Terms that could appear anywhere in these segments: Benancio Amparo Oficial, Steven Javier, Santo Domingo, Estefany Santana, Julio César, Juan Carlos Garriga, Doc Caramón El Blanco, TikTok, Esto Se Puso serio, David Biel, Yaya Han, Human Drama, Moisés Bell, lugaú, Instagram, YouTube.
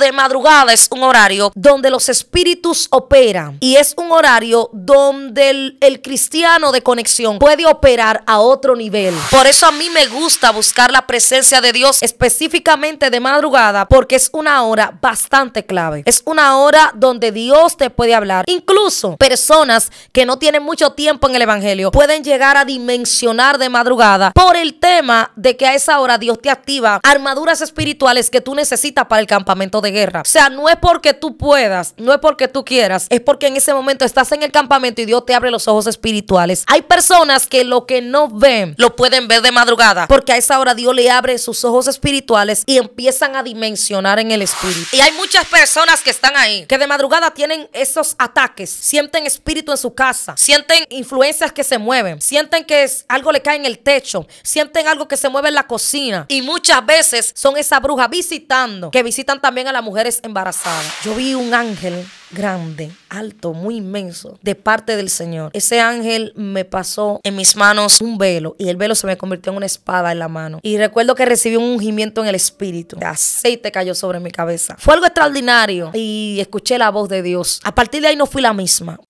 De madrugada es un horario donde los espíritus operan y es un horario donde el cristiano de conexión puede operar a otro nivel. Por eso a mí me gusta buscar la presencia de Dios específicamente de madrugada, porque es una hora bastante clave. Es una hora donde Dios te puede hablar. Incluso personas que no tienen mucho tiempo en el evangelio pueden llegar a dimensionar de madrugada por el tema de que a esa hora Dios te activa armaduras espirituales que tú necesitas para el campamento de guerra. O sea, no es porque tú puedas, no es porque tú quieras, es porque en ese momento estás en el campamento y Dios te abre los ojos espirituales. Hay personas que lo que no ven, lo pueden ver de madrugada, porque a esa hora Dios le abre sus ojos espirituales y empiezan a dimensionar en el espíritu. Y hay muchas personas que están ahí, que de madrugada tienen esos ataques, sienten espíritu en su casa, sienten influencias que se mueven, sienten que algo le cae en el techo, sienten algo que se mueve en la cocina, y muchas veces son esa bruja visitando, que visitan también a las mujeres embarazadas. Yo vi un ángel grande, alto, muy inmenso, de parte del Señor. Ese ángel me pasó en mis manos un velo, y el velo se me convirtió en una espada en la mano. Y recuerdo que recibí un ungimiento en el espíritu. El aceite cayó sobre mi cabeza. Fue algo extraordinario y escuché la voz de Dios. A partir de ahí no fui la misma.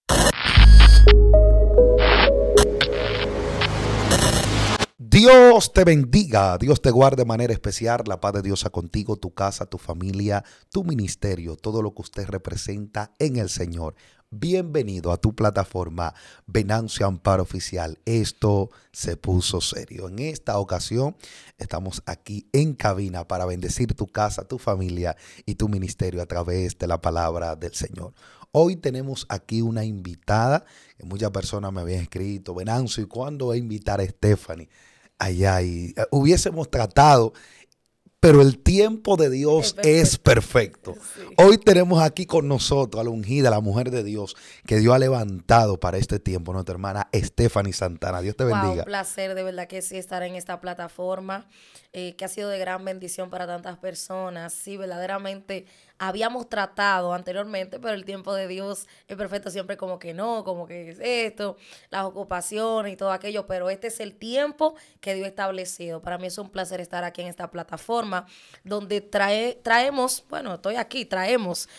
Dios te bendiga, Dios te guarde de manera especial, la paz de Dios sea contigo, tu casa, tu familia, tu ministerio, todo lo que usted representa en el Señor. Bienvenido a tu plataforma Benancio Amparo Oficial. Esto se puso serio. En esta ocasión estamos aquí en cabina para bendecir tu casa, tu familia y tu ministerio a través de la palabra del Señor. Hoy tenemos aquí una invitada que muchas personas me habían escrito: Benancio, ¿y cuándo va a invitar a Estefany? Allá, y hubiésemos tratado, pero el tiempo de Dios es perfecto. Sí. Hoy tenemos aquí con nosotros a la ungida, la mujer de Dios que Dios ha levantado para este tiempo, nuestra hermana Estefany Santana. Dios te bendiga. Un placer, de verdad que sí, estar en esta plataforma que ha sido de gran bendición para tantas personas. Sí, verdaderamente habíamos tratado anteriormente, pero el tiempo de Dios es perfecto. Siempre como que no, como que es esto, las ocupaciones y todo aquello, pero este es el tiempo que Dios ha establecido. Para mí es un placer estar aquí en esta plataforma donde traemos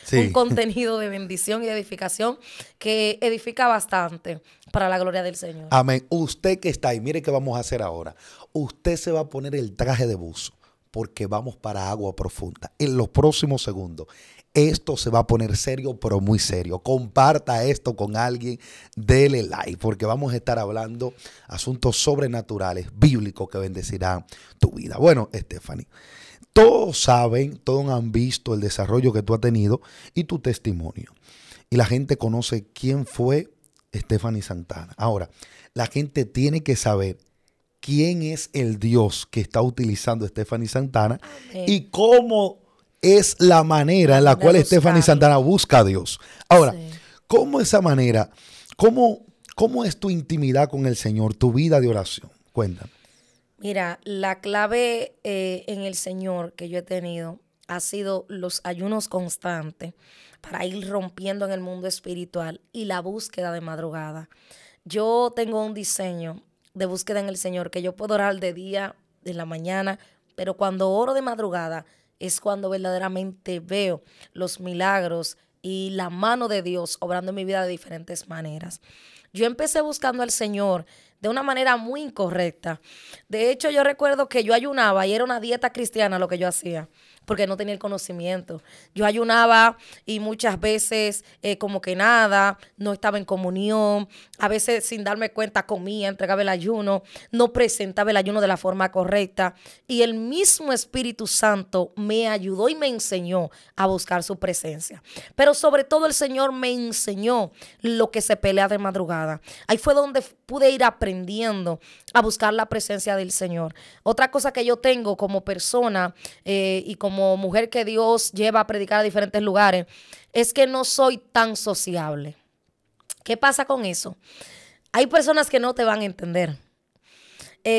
sí, un contenido de bendición y de edificación que edifica bastante para la gloria del Señor. Amén. Usted que está ahí, mire qué vamos a hacer ahora. Usted se va a poner el traje de buzo, porque vamos para agua profunda. En los próximos segundos, esto se va a poner serio, pero muy serio. Comparta esto con alguien, dele like, porque vamos a estar hablando asuntos sobrenaturales, bíblicos, que bendecirán tu vida. Bueno, Estefany, todos saben, todos han visto el desarrollo que tú has tenido y tu testimonio. Y la gente conoce quién fue Estefany Santana. Ahora, la gente tiene que saber quién es el Dios que está utilizando Estefany Santana. Amén. Y cómo es la manera en la cual Estefany Santana busca a Dios. Ahora, sí, ¿cómo esa manera? ¿Cómo es tu intimidad con el Señor, tu vida de oración? Cuéntame. Mira, la clave en el Señor que yo he tenido ha sido los ayunos constantes para ir rompiendo en el mundo espiritual y la búsqueda de madrugada. Yo tengo un diseño de búsqueda en el Señor, que yo puedo orar de día, de la mañana, pero cuando oro de madrugada es cuando verdaderamente veo los milagros y la mano de Dios obrando en mi vida de diferentes maneras. Yo empecé buscando al Señor de una manera muy incorrecta. De hecho, yo recuerdo que yo ayunaba y era una dieta cristiana lo que yo hacía, porque no tenía el conocimiento. Yo ayunaba y muchas veces como que nada, no estaba en comunión, a veces sin darme cuenta comía, entregaba el ayuno, no presentaba el ayuno de la forma correcta, y el mismo Espíritu Santo me ayudó y me enseñó a buscar su presencia. Pero sobre todo el Señor me enseñó lo que se pelea de madrugada. Ahí fue donde pude ir aprendiendo a buscar la presencia del Señor. Otra cosa que yo tengo como persona y como mujer que Dios lleva a predicar a diferentes lugares, es que no soy tan sociable. ¿Qué pasa con eso? Hay personas que no te van a entender.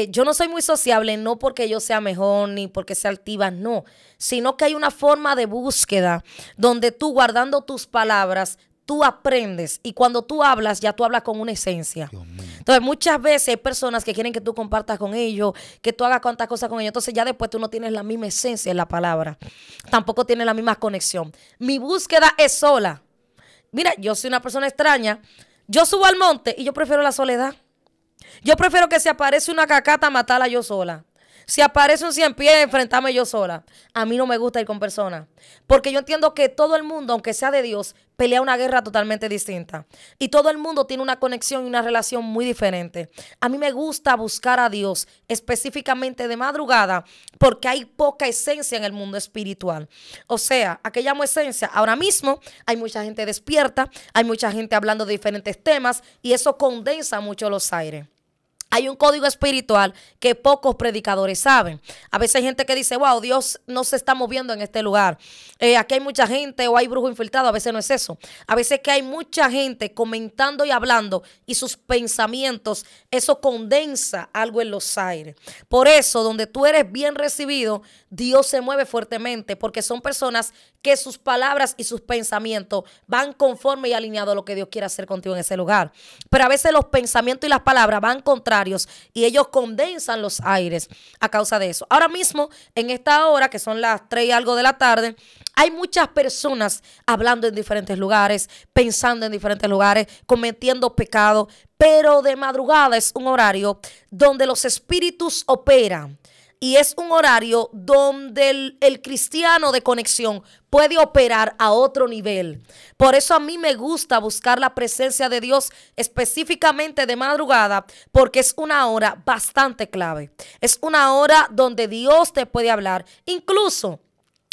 Yo no soy muy sociable, no porque yo sea mejor ni porque sea altiva, no, sino que hay una forma de búsqueda donde tú, guardando tus palabras, tú aprendes, y cuando tú hablas con una esencia. Entonces muchas veces hay personas que quieren que tú compartas con ellos, que tú hagas cuantas cosas con ellos, entonces ya después tú no tienes la misma esencia en la palabra, tampoco tienes la misma conexión. Mi búsqueda es sola. Mira, yo soy una persona extraña, yo subo al monte y yo prefiero la soledad. Yo prefiero que si aparece una cacata, matarla yo sola. Si aparece un 100 pies, enfrentarme yo sola. A mí no me gusta ir con personas. Porque yo entiendo que todo el mundo, aunque sea de Dios, pelea una guerra totalmente distinta. Y todo el mundo tiene una conexión y una relación muy diferente. A mí me gusta buscar a Dios, específicamente de madrugada, porque hay poca esencia en el mundo espiritual. O sea, ¿a qué llamo esencia? Ahora mismo hay mucha gente despierta, hay mucha gente hablando de diferentes temas, y eso condensa mucho los aires. Hay un código espiritual que pocos predicadores saben. A veces hay gente que dice, wow, Dios no se está moviendo en este lugar. Aquí hay mucha gente o hay brujo infiltrado. A veces no es eso. A veces que hay mucha gente comentando y hablando y sus pensamientos, eso condensa algo en los aires. Por eso, donde tú eres bien recibido, Dios se mueve fuertemente, porque son personas que sus palabras y sus pensamientos van conforme y alineado a lo que Dios quiere hacer contigo en ese lugar. Pero a veces los pensamientos y las palabras van contrarios y ellos condensan los aires a causa de eso. Ahora mismo, en esta hora, que son las 3 y algo de la tarde, hay muchas personas hablando en diferentes lugares, pensando en diferentes lugares, cometiendo pecado, pero de madrugada es un horario donde los espíritus operan. Y es un horario donde el cristiano de conexión puede operar a otro nivel. Por eso a mí me gusta buscar la presencia de Dios específicamente de madrugada, porque es una hora bastante clave. Es una hora donde Dios te puede hablar. Incluso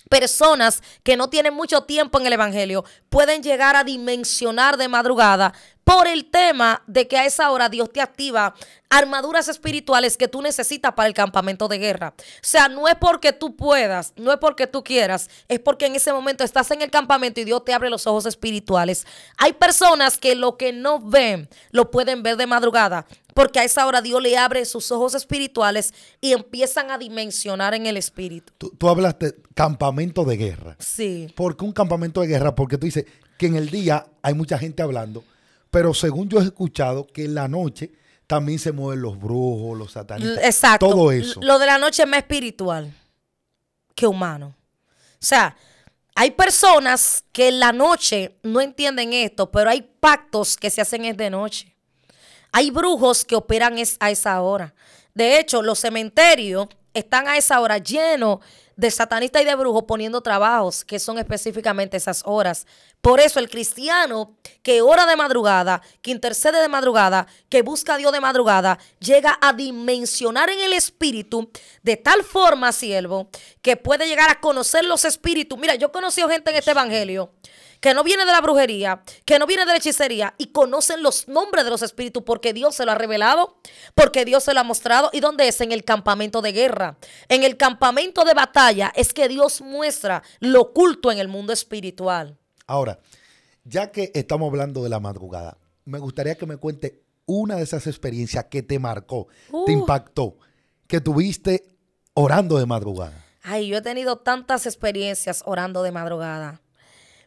personas que no tienen mucho tiempo en el evangelio pueden llegar a dimensionar de madrugada por el tema de que a esa hora Dios te activa armaduras espirituales que tú necesitas para el campamento de guerra. O sea, no es porque tú puedas, no es porque tú quieras, es porque en ese momento estás en el campamento y Dios te abre los ojos espirituales. Hay personas que lo que no ven, lo pueden ver de madrugada, porque a esa hora Dios le abre sus ojos espirituales y empiezan a dimensionar en el espíritu. Tú hablaste campamento de guerra. Sí. ¿Por qué un campamento de guerra? Porque tú dices que en el día hay mucha gente hablando, pero según yo he escuchado que en la noche también se mueven los brujos, los satanistas. Exacto. Todo eso. Lo de la noche es más espiritual que humano. O sea, hay personas que en la noche no entienden esto, pero hay pactos que se hacen es de noche. Hay brujos que operan a esa hora. De hecho, los cementerios están a esa hora llenos de satanistas y de brujos poniendo trabajos que son específicamente esas horas. Por eso el cristiano que ora de madrugada, que intercede de madrugada, que busca a Dios de madrugada, llega a dimensionar en el espíritu de tal forma, siervo, que puede llegar a conocer los espíritus. Mira, yo he conocido gente en este evangelio que no viene de la brujería, que no viene de la hechicería, y conocen los nombres de los espíritus porque Dios se lo ha revelado, porque Dios se lo ha mostrado. ¿Y dónde es? En el campamento de guerra. En el campamento de batalla es que Dios muestra lo oculto en el mundo espiritual. Ahora, ya que estamos hablando de la madrugada, me gustaría que me cuente una de esas experiencias que te marcó, te impactó, que tuviste orando de madrugada. Ay, yo he tenido tantas experiencias orando de madrugada.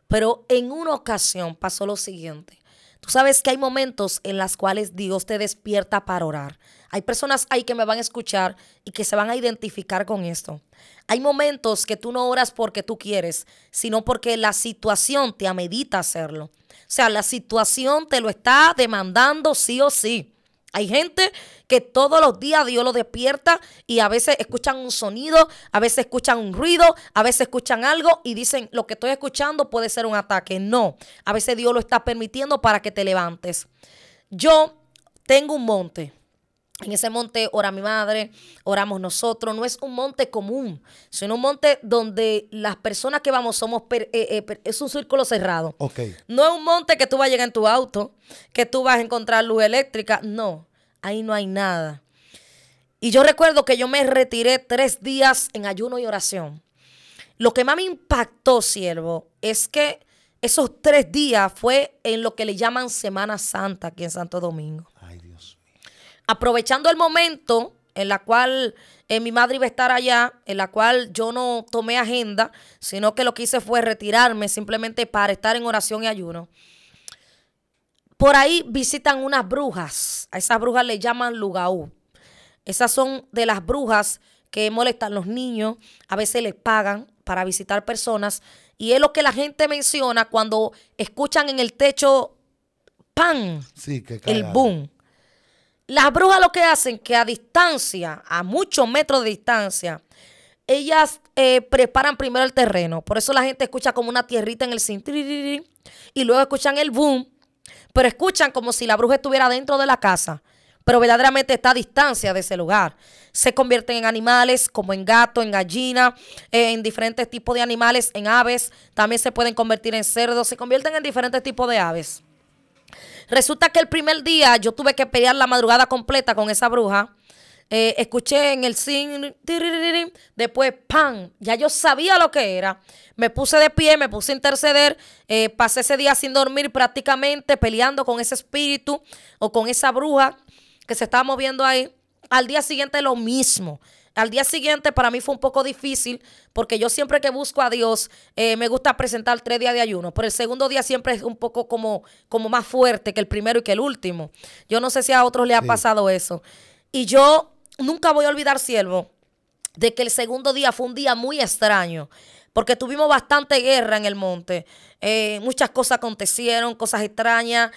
Pero en una ocasión pasó lo siguiente. Tú sabes que hay momentos en los cuales Dios te despierta para orar. Hay personas ahí que me van a escuchar y que se van a identificar con esto. Hay momentos que tú no oras porque tú quieres, sino porque la situación te amerita hacerlo. O sea, la situación te lo está demandando sí o sí. Hay gente que todos los días Dios los despierta y a veces escuchan un sonido, a veces escuchan un ruido, a veces escuchan algo y dicen, lo que estoy escuchando puede ser un ataque. No, a veces Dios lo está permitiendo para que te levantes. Yo tengo un monte. En ese monte ora mi madre, oramos nosotros. No es un monte común, sino un monte donde las personas que vamos somos, es un círculo cerrado. Okay. No es un monte que tú vas a llegar en tu auto, que tú vas a encontrar luz eléctrica. No, ahí no hay nada. Y yo recuerdo que yo me retiré 3 días en ayuno y oración. Lo que más me impactó, siervo, es que esos 3 días fue en lo que le llaman Semana Santa aquí en Santo Domingo. Ay, Dios. Aprovechando el momento en la cual mi madre iba a estar allá, en la cual yo no tomé agenda, sino que lo que hice fue retirarme simplemente para estar en oración y ayuno. Por ahí visitan unas brujas. A esas brujas le llaman lugaú. Esas son de las brujas que molestan a los niños. A veces les pagan para visitar personas. Y es lo que la gente menciona cuando escuchan en el techo, ¡pam! Sí, que el boom. Las brujas lo que hacen que a distancia, a muchos metros de distancia, ellas preparan primero el terreno. Por eso la gente escucha como una tierrita en el cintriri y luego escuchan el boom. Pero escuchan como si la bruja estuviera dentro de la casa, pero verdaderamente está a distancia de ese lugar. Se convierten en animales, como en gato, en gallina, en diferentes tipos de animales, en aves. También se pueden convertir en cerdos, se convierten en diferentes tipos de aves. Resulta que el primer día yo tuve que pelear la madrugada completa con esa bruja. Escuché en el zinc, después ¡pam! Ya yo sabía lo que era. Me puse de pie, me puse a interceder. Pasé ese día sin dormir prácticamente, peleando con ese espíritu o con esa bruja que se estaba moviendo ahí. Al día siguiente lo mismo. Al día siguiente para mí fue un poco difícil porque yo siempre que busco a Dios me gusta presentar 3 días de ayuno, pero el segundo día siempre es un poco como más fuerte que el primero y que el último. Yo no sé si a otros les ha pasado eso. Y yo nunca voy a olvidar, siervo, de que el segundo día fue un día muy extraño porque tuvimos bastante guerra en el monte. Muchas cosas acontecieron, cosas extrañas.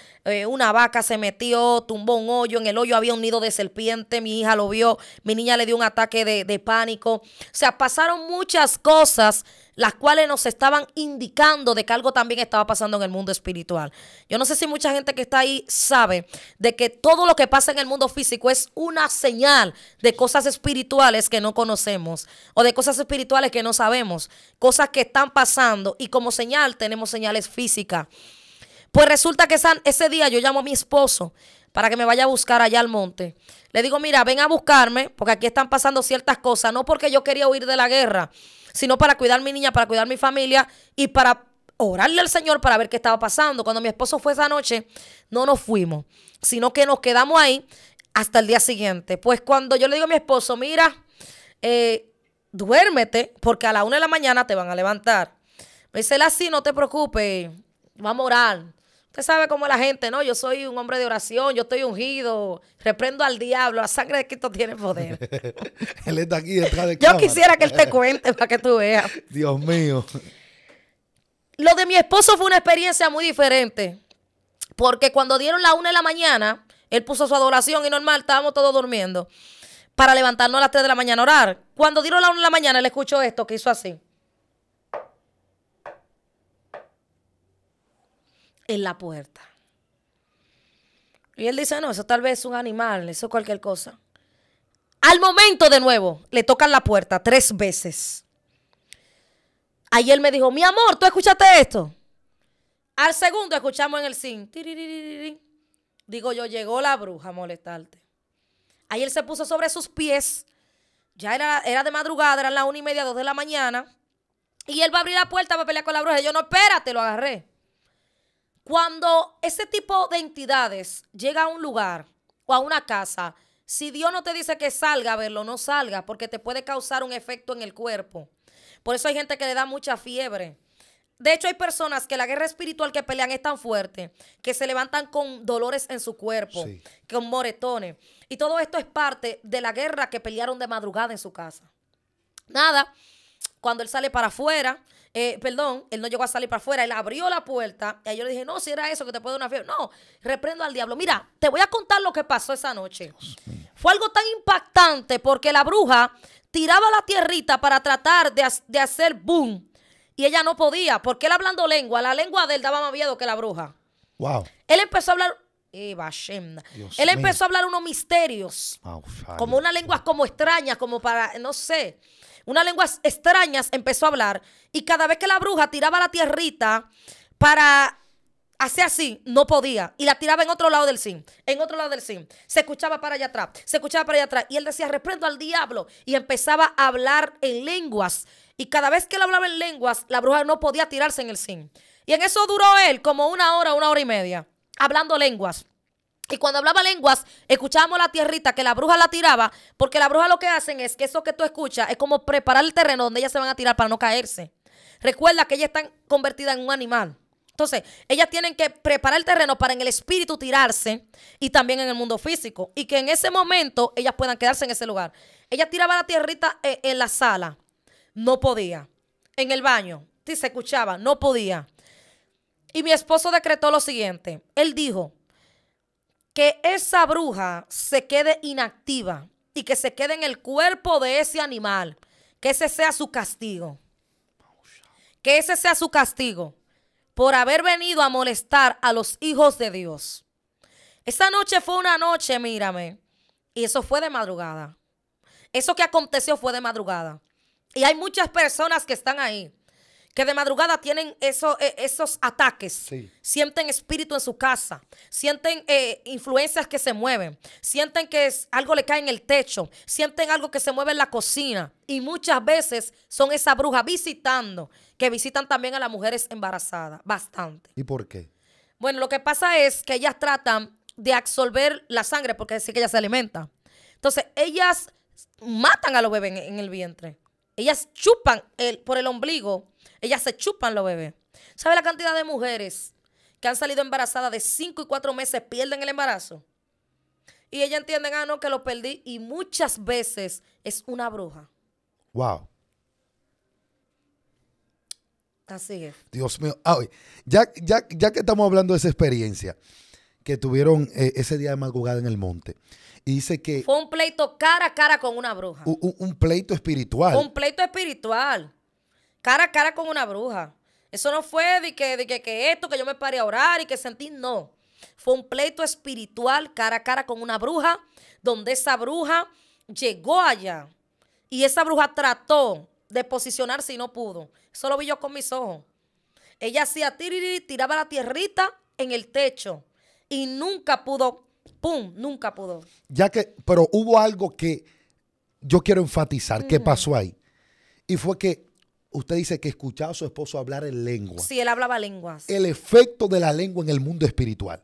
Una vaca se metió, tumbó un hoyo. En el hoyo había un nido de serpiente. Mi hija lo vio. Mi niña le dio un ataque de pánico. O sea, pasaron muchas cosas las cuales nos estaban indicando de que algo también estaba pasando en el mundo espiritual. Yo no sé si mucha gente que está ahí sabe de que todo lo que pasa en el mundo físico es una señal de cosas espirituales que no conocemos o de cosas espirituales que no sabemos. Cosas que están pasando y como señal tenemos señales físicas. Pues resulta que ese día yo llamo a mi esposo para que me vaya a buscar allá al monte. Le digo, mira, ven a buscarme porque aquí están pasando ciertas cosas, no porque yo quería huir de la guerra, sino para cuidar a mi niña, para cuidar a mi familia y para orarle al Señor para ver qué estaba pasando. Cuando mi esposo fue esa noche, no nos fuimos, sino que nos quedamos ahí hasta el día siguiente. Pues cuando yo le digo a mi esposo, mira, duérmete porque a la 1 de la mañana te van a levantar. Me dice él así, no te preocupes, vamos a orar. Usted sabe cómo es la gente, ¿no? Yo soy un hombre de oración, yo estoy ungido, reprendo al diablo, la sangre de Cristo tiene poder. Él está aquí detrás de cámara. Yo quisiera que él te cuente para que tú veas. Dios mío. Lo de mi esposo fue una experiencia muy diferente porque cuando dieron la 1 de la mañana, él puso su adoración y normal, estábamos todos durmiendo, para levantarnos a las 3 de la mañana a orar. Cuando dieron la 1 de la mañana, él escuchó esto que hizo así. En la puerta. Y él dice, no, eso tal vez es un animal, eso es cualquier cosa. Al momento de nuevo, le tocan la puerta 3 veces. Ahí él me dijo, mi amor, ¿tú escuchaste esto? Al segundo escuchamos en el zinc. Digo yo, llegó la bruja a molestarte. Ahí él se puso sobre sus pies. Ya era de madrugada, eran las 1:30, 2 de la mañana. Y él va a abrir la puerta para pelear con la bruja. Y yo, no, espérate, lo agarré. Cuando ese tipo de entidades llega a un lugar o a una casa, si Dios no te dice que salga a verlo, no salga, porque te puede causar un efecto en el cuerpo. Por eso hay gente que le da mucha fiebre. De hecho, hay personas que la guerra espiritual que pelean es tan fuerte que se levantan con dolores en su cuerpo, con moretones. Y todo esto es parte de la guerra que pelearon de madrugada en su casa. Nada, cuando él sale para afuera, él no llegó a salir para afuera, él abrió la puerta y yo le dije, no, si era eso que te puede dar una fiebre. No, reprendo al diablo. Mira, te voy a contar lo que pasó esa noche. Fue algo tan impactante porque la bruja tiraba la tierrita para tratar de hacer boom. Y ella no podía, porque él hablando lengua, la lengua de él daba más miedo que la bruja. Wow. Él empezó a hablar, empezó a hablar unos misterios, como unas lenguas como extrañas, como para, no sé, unas lenguas extrañas empezó a hablar. Y cada vez que la bruja tiraba la tierrita para hacer así, no podía. Y la tiraba en otro lado del zinc, en otro lado del zinc. Se escuchaba para allá atrás, se escuchaba para allá atrás. Y él decía, reprendo al diablo. Y empezaba a hablar en lenguas. Y cada vez que él hablaba en lenguas, la bruja no podía tirarse en el zinc. Y en eso duró él como 1 hora, 1 hora y media, hablando lenguas. Y cuando hablaba lenguas, escuchábamos la tierrita que la bruja la tiraba, porque la bruja lo que hacen es que eso que tú escuchas es como preparar el terreno donde ellas se van a tirar para no caerse. Recuerda que ellas están convertidas en un animal. Entonces, ellas tienen que preparar el terreno para en el espíritu tirarse y también en el mundo físico. Y que en ese momento ellas puedan quedarse en ese lugar. Ella tiraba la tierrita en la sala. No podía. En el baño. Sí, se escuchaba. No podía. Y mi esposo decretó lo siguiente. Él dijo que esa bruja se quede inactiva y que se quede en el cuerpo de ese animal. Que ese sea su castigo. Que ese sea su castigo por haber venido a molestar a los hijos de Dios. Esa noche fue una noche, mírame, y eso fue de madrugada. Eso que aconteció fue de madrugada. Y hay muchas personas que están ahí, que de madrugada tienen esos ataques. Sí. Sienten espíritu en su casa. Sienten influencias que se mueven. Sienten que algo le cae en el techo. Sienten algo que se mueve en la cocina. Y muchas veces son esas brujas visitando, que visitan también a las mujeres embarazadas. Bastante. ¿Y por qué? Bueno, lo que pasa es que ellas tratan de absorber la sangre, porque es decir que ellas se alimentan. Entonces, ellas matan a los bebés en el vientre. Ellas chupan por el ombligo. Ellas se chupan los bebés. ¿Sabe la cantidad de mujeres que han salido embarazadas de 5 y 4 meses pierden el embarazo? Y ellas entienden, ah, no, que lo perdí. Y muchas veces es una bruja. Wow. Así es. Dios mío. Ah, ya que estamos hablando de esa experiencia que tuvieron ese día de madrugada en el monte. Y dice que... fue un pleito cara a cara con una bruja. Un pleito espiritual. Un pleito espiritual. Cara a cara con una bruja. Eso no fue de que esto, que yo me paré a orar y que sentí, no. Fue un pleito espiritual cara a cara con una bruja, donde esa bruja llegó allá. Y esa bruja trató de posicionarse y no pudo. Eso lo vi yo con mis ojos. Ella hacía tiriri, tiraba la tierrita en el techo. Y nunca pudo, pum, nunca pudo. Ya que, pero hubo algo que yo quiero enfatizar, que pasó ahí. Y fue que usted dice que escuchaba a su esposo hablar en lengua. Sí, él hablaba lenguas. El efecto de la lengua en el mundo espiritual.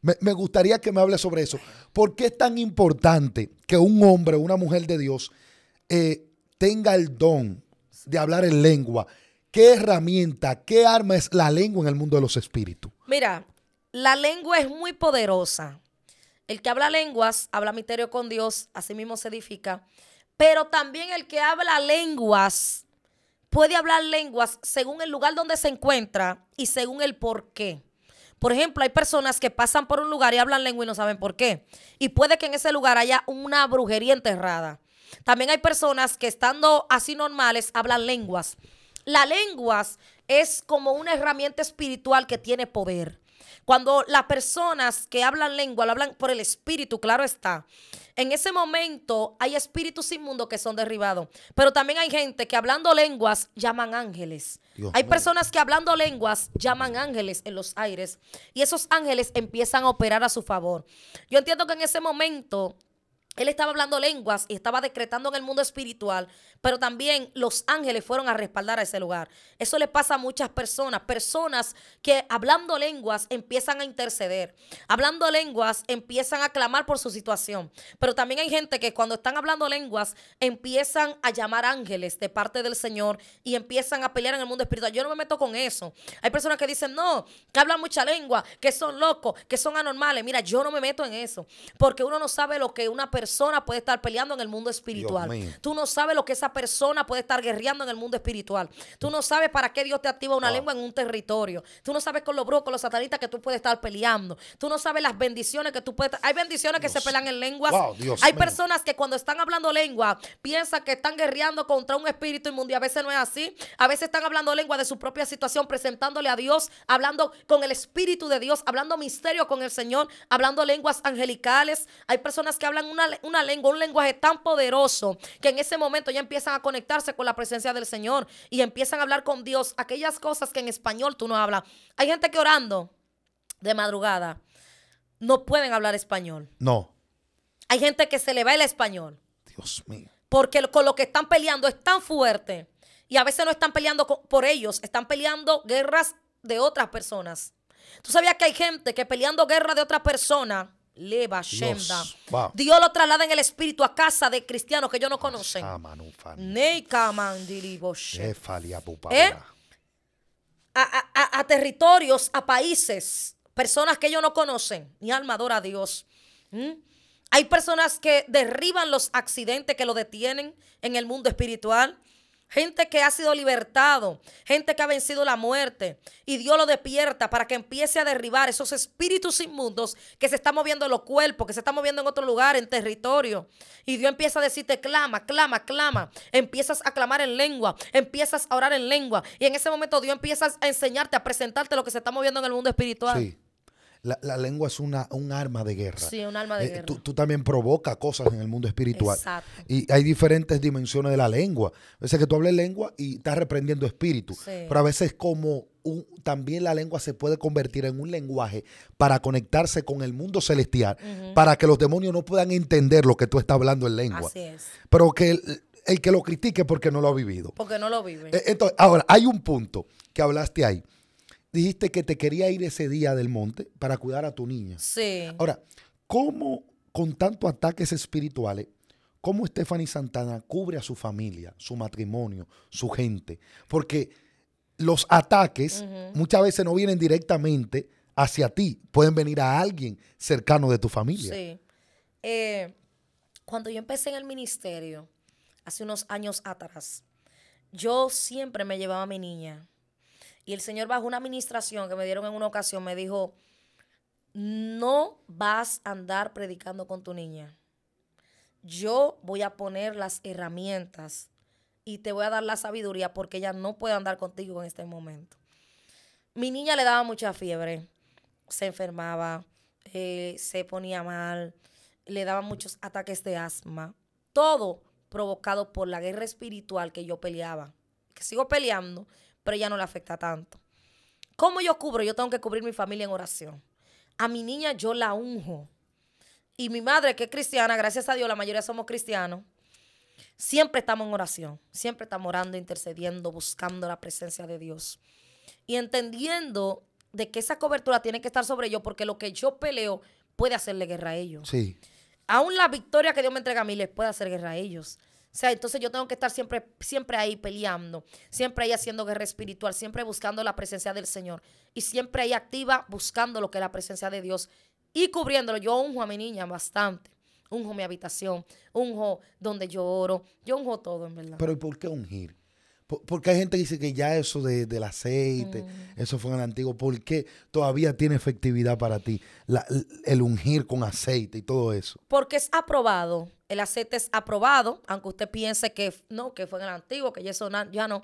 Me gustaría que me hable sobre eso. ¿Por qué es tan importante que un hombre o una mujer de Dios tenga el don de hablar en lengua? ¿Qué herramienta, qué arma es la lengua en el mundo de los espíritus? Mira, la lengua es muy poderosa. El que habla lenguas, habla misterio con Dios, así mismo se edifica. Pero también el que habla lenguas... puede hablar lenguas según el lugar donde se encuentra y según el por qué. Por ejemplo, hay personas que pasan por un lugar y hablan lengua y no saben por qué. Y puede que en ese lugar haya una brujería enterrada. También hay personas que estando así normales hablan lenguas. Las lenguas es como una herramienta espiritual que tiene poder. Cuando las personas que hablan lengua, lo hablan por el espíritu, claro está. En ese momento hay espíritus inmundos que son derribados. Pero también hay gente que hablando lenguas llaman ángeles. Dios hay mío. Personas que hablando lenguas llaman ángeles en los aires. Y esos ángeles empiezan a operar a su favor. Yo entiendo que en ese momento... él estaba hablando lenguas y estaba decretando en el mundo espiritual, pero también los ángeles fueron a respaldar a ese lugar. Eso le pasa a muchas personas. Personas que hablando lenguas empiezan a interceder. Hablando lenguas empiezan a clamar por su situación. Pero también hay gente que cuando están hablando lenguas empiezan a llamar ángeles de parte del Señor y empiezan a pelear en el mundo espiritual. Yo no me meto con eso. Hay personas que dicen, no, que hablan mucha lengua, que son locos, que son anormales. Mira, yo no me meto en eso. Porque uno no sabe lo que una persona puede estar peleando en el mundo espiritual. Tú no sabes lo que esa persona puede estar guerreando en el mundo espiritual. Tú no sabes para qué Dios te activa una lengua en un territorio. Tú no sabes con los brujos, con los satanistas que tú puedes estar peleando. Tú no sabes las bendiciones que tú puedes... Hay bendiciones que se pelean en lenguas. Hay personas que cuando están hablando lengua piensan que están guerreando contra un espíritu inmundo y a veces no es así. A veces están hablando lengua de su propia situación, presentándole a Dios, hablando con el espíritu de Dios, hablando misterio con el Señor, hablando lenguas angelicales. Hay personas que hablan una lengua, un lenguaje tan poderoso que en ese momento ya empiezan a conectarse con la presencia del Señor y empiezan a hablar con Dios aquellas cosas que en español tú no hablas. Hay gente que orando de madrugada no pueden hablar español. No. Hay gente que se le va el español. Dios mío. Porque con lo que están peleando es tan fuerte y a veces no están peleando por ellos, están peleando guerras de otras personas. ¿Tú sabías que hay gente que peleando guerras de otras personas... Leva, Shemda. Wow. Dios lo traslada en el espíritu a casa de cristianos que ellos no conocen. a territorios, a países, personas que ellos no conocen. Mi alma adora a Dios. Hay personas que derriban los accidentes, que lo detienen en el mundo espiritual. Gente que ha sido libertado, gente que ha vencido la muerte, y Dios lo despierta para que empiece a derribar esos espíritus inmundos que se están moviendo en los cuerpos, que se están moviendo en otro lugar, en territorio. Y Dios empieza a decirte: clama, clama, clama. Empiezas a clamar en lengua, empiezas a orar en lengua. Y en ese momento Dios empieza a enseñarte, a presentarte lo que se está moviendo en el mundo espiritual. Sí. La lengua es un arma de guerra. Sí, un arma de guerra. Tú también provocas cosas en el mundo espiritual. Exacto. Y hay diferentes dimensiones de la lengua. A veces que tú hables lengua y estás reprendiendo espíritu. Sí. Pero a veces como también la lengua se puede convertir en un lenguaje para conectarse con el mundo celestial, para que los demonios no puedan entender lo que tú estás hablando en lengua. Así es. Pero que el que lo critique porque no lo ha vivido. Porque no lo vive. Entonces, ahora, hay un punto que hablaste ahí. Dijiste que te quería ir ese día del monte para cuidar a tu niña. Sí. Ahora, ¿cómo, con tantos ataques espirituales, cómo Estefany Santana cubre a su familia, su matrimonio, su gente? Porque los ataques muchas veces no vienen directamente hacia ti. Pueden venir a alguien cercano de tu familia. Sí. Cuando yo empecé en el ministerio, hace unos años atrás, yo siempre me llevaba a mi niña. Y el Señor, bajo una administración que me dieron en una ocasión, me dijo: no vas a andar predicando con tu niña. Yo voy a poner las herramientas y te voy a dar la sabiduría porque ella no puede andar contigo en este momento. Mi niña le daba mucha fiebre, se enfermaba, se ponía mal, le daban muchos ataques de asma. Todo provocado por la guerra espiritual que yo peleaba, que sigo peleando, pero ya no le afecta tanto. ¿Cómo yo cubro? Yo tengo que cubrir mi familia en oración. A mi niña yo la unjo. Y mi madre, que es cristiana, gracias a Dios, la mayoría somos cristianos, siempre estamos en oración. Siempre estamos orando, intercediendo, buscando la presencia de Dios. Y entendiendo de que esa cobertura tiene que estar sobre ellos, porque lo que yo peleo puede hacerle guerra a ellos. Sí. Aún la victoria que Dios me entrega a mí les puede hacer guerra a ellos. O sea, entonces yo tengo que estar siempre ahí peleando, siempre ahí haciendo guerra espiritual, siempre buscando la presencia del Señor y siempre ahí activa buscando lo que es la presencia de Dios y cubriéndolo. Yo unjo a mi niña bastante, unjo mi habitación, unjo donde yo oro, yo unjo todo en verdad. Pero ¿y por qué ungir? Porque hay gente que dice que ya eso del aceite, eso fue en el antiguo. ¿Por qué todavía tiene efectividad para ti el ungir con aceite y todo eso? Porque es aprobado. El aceite es aprobado, aunque usted piense que no, que fue en el antiguo, que ya no.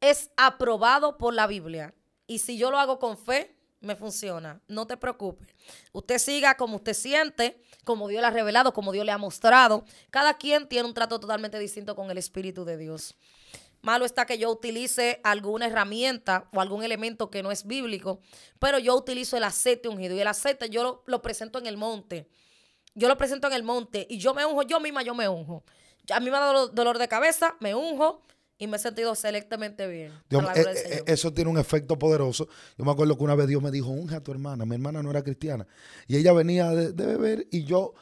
Es aprobado por la Biblia. Y si yo lo hago con fe, me funciona. No te preocupes. Usted siga como usted siente, como Dios le ha revelado, como Dios le ha mostrado. Cada quien tiene un trato totalmente distinto con el Espíritu de Dios. Malo está que yo utilice alguna herramienta o algún elemento que no es bíblico, pero yo utilizo el aceite ungido. Y el aceite yo lo presento en el monte. Yo lo presento en el monte y yo me unjo, yo misma yo me unjo. A mí me da dolor de cabeza, me unjo y me he sentido excelentemente bien. Dios, eso tiene un efecto poderoso. Yo me acuerdo que una vez Dios me dijo: unja a tu hermana. Mi hermana no era cristiana y ella venía de beber y yo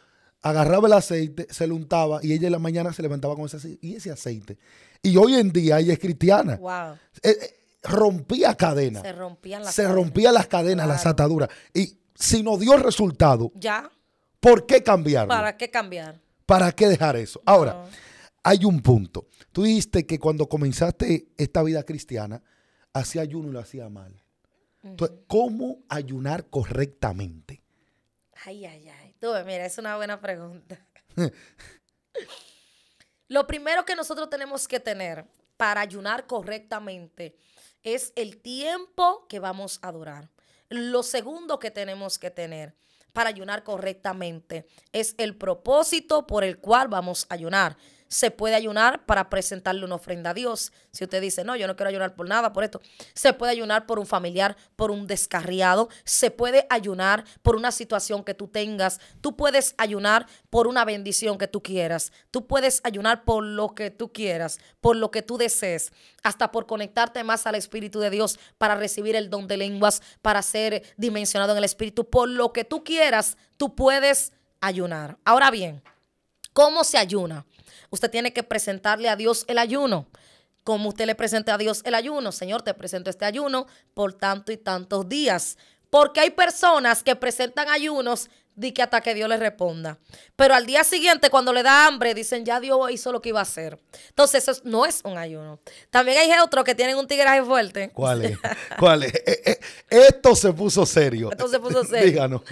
agarraba el aceite, se lo untaba y ella en la mañana se levantaba con ese aceite. Y hoy en día ella es cristiana. Wow. Rompía cadenas. Se rompían las cadenas, claro. Las ataduras. Y si no dio resultado, ya. ¿Por qué cambiarlo? ¿Para qué cambiar? ¿Para qué dejar eso? No. Ahora, hay un punto. Tú dijiste que cuando comenzaste esta vida cristiana, hacía ayuno y lo hacía mal. Entonces, ¿cómo ayunar correctamente? Ay, ay, ay. Tú ves, mira, es una buena pregunta. Lo primero que nosotros tenemos que tener para ayunar correctamente es el tiempo que vamos a durar. Lo segundo que tenemos que tener para ayunar correctamente es el propósito por el cual vamos a ayunar. Se puede ayunar para presentarle una ofrenda a Dios. Si usted dice: no, yo no quiero ayunar por nada, por esto. Se puede ayunar por un familiar, por un descarriado. Se puede ayunar por una situación que tú tengas. Tú puedes ayunar por una bendición que tú quieras. Tú puedes ayunar por lo que tú quieras, por lo que tú desees, hasta por conectarte más al Espíritu de Dios para recibir el don de lenguas, para ser dimensionado en el Espíritu. Por lo que tú quieras, tú puedes ayunar. Ahora bien, ¿cómo se ayuna? Usted tiene que presentarle a Dios el ayuno. como usted le presenta a Dios el ayuno. Señor, te presento este ayuno por tanto y tantos días. Porque hay personas que presentan ayunos de que hasta que Dios les responda. Pero al día siguiente, cuando le da hambre, dicen, ya Dios hizo lo que iba a hacer. Entonces, eso no es un ayuno. También hay otros que tienen un tigraje fuerte. ¿Cuál es? ¿Cuál es? Esto se puso serio. Esto se puso serio. Díganos.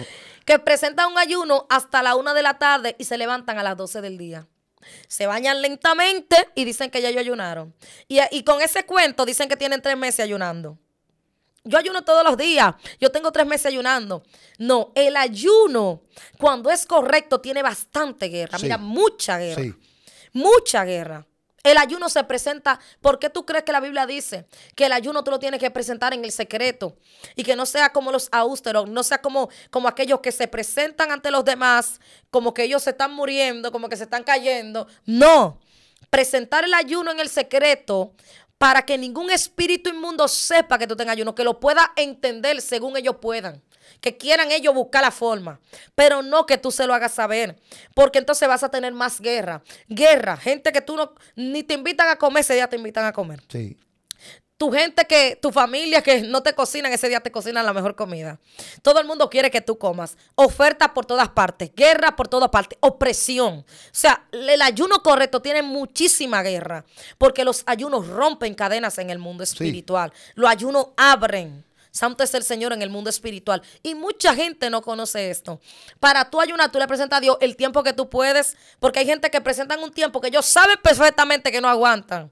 Que presentan un ayuno hasta la 1 de la tarde y se levantan a las 12 del día. Se bañan lentamente y dicen que ya ellos ayunaron. Y con ese cuento dicen que tienen 3 meses ayunando. Yo ayuno todos los días. Yo tengo 3 meses ayunando. No, el ayuno, cuando es correcto, tiene bastante guerra. Sí. Mira, mucha guerra. Sí. Mucha guerra. El ayuno se presenta. ¿Por qué tú crees que la Biblia dice que el ayuno tú lo tienes que presentar en el secreto? Y que no sea como los austeros, no sea como aquellos que se presentan ante los demás, como que ellos se están muriendo, como que se están cayendo. No. Presentar el ayuno en el secreto, para que ningún espíritu inmundo sepa que tú tengas ayuno, que lo pueda entender según ellos puedan, que quieran ellos buscar la forma, pero no que tú se lo hagas saber, porque entonces vas a tener más guerra. Guerra, gente que tú no, ni te invitan a comer, ese día te invitan a comer. Sí. Tu gente que, tu familia que no te cocinan, ese día te cocinan la mejor comida. Todo el mundo quiere que tú comas. Ofertas por todas partes, guerra por todas partes, opresión. O sea, el ayuno correcto tiene muchísima guerra, porque los ayunos rompen cadenas en el mundo espiritual. Sí. Los ayunos abren. Santo es el Señor en el mundo espiritual. Y mucha gente no conoce esto. Para tú ayunar, tú le presentas a Dios el tiempo que tú puedes, porque hay gente que presentan un tiempo que ellos saben perfectamente que no aguantan.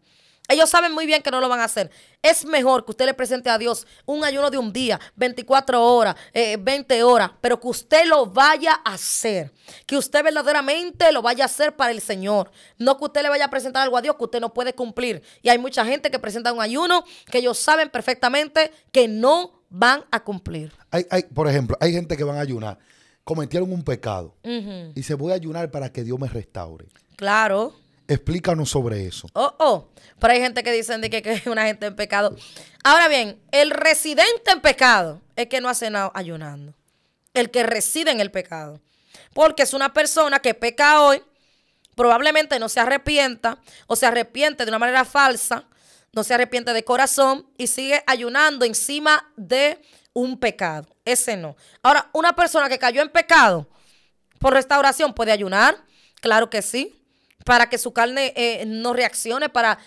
Ellos saben muy bien que no lo van a hacer. Es mejor que usted le presente a Dios un ayuno de un día, 24 horas, 20 horas, pero que usted lo vaya a hacer. Que usted verdaderamente lo vaya a hacer para el Señor. No que usted le vaya a presentar algo a Dios que usted no puede cumplir. Y hay mucha gente que presenta un ayuno que ellos saben perfectamente que no van a cumplir. Por ejemplo, hay gente que van a ayunar. Cometieron un pecado. Uh-huh. Y se voy a ayunar para que Dios me restaure. Claro. Explícanos sobre eso. Pero hay gente que dicen de que es una gente en pecado. Ahora bien, el residente en pecado es que no ha cenado ayunando. El que reside en el pecado. Porque es una persona que peca hoy, probablemente no se arrepienta, o se arrepiente de una manera falsa, no se arrepiente de corazón y sigue ayunando encima de un pecado. Ese no. Ahora, una persona que cayó en pecado por restauración puede ayunar, claro que sí, para que su carne no reaccione, para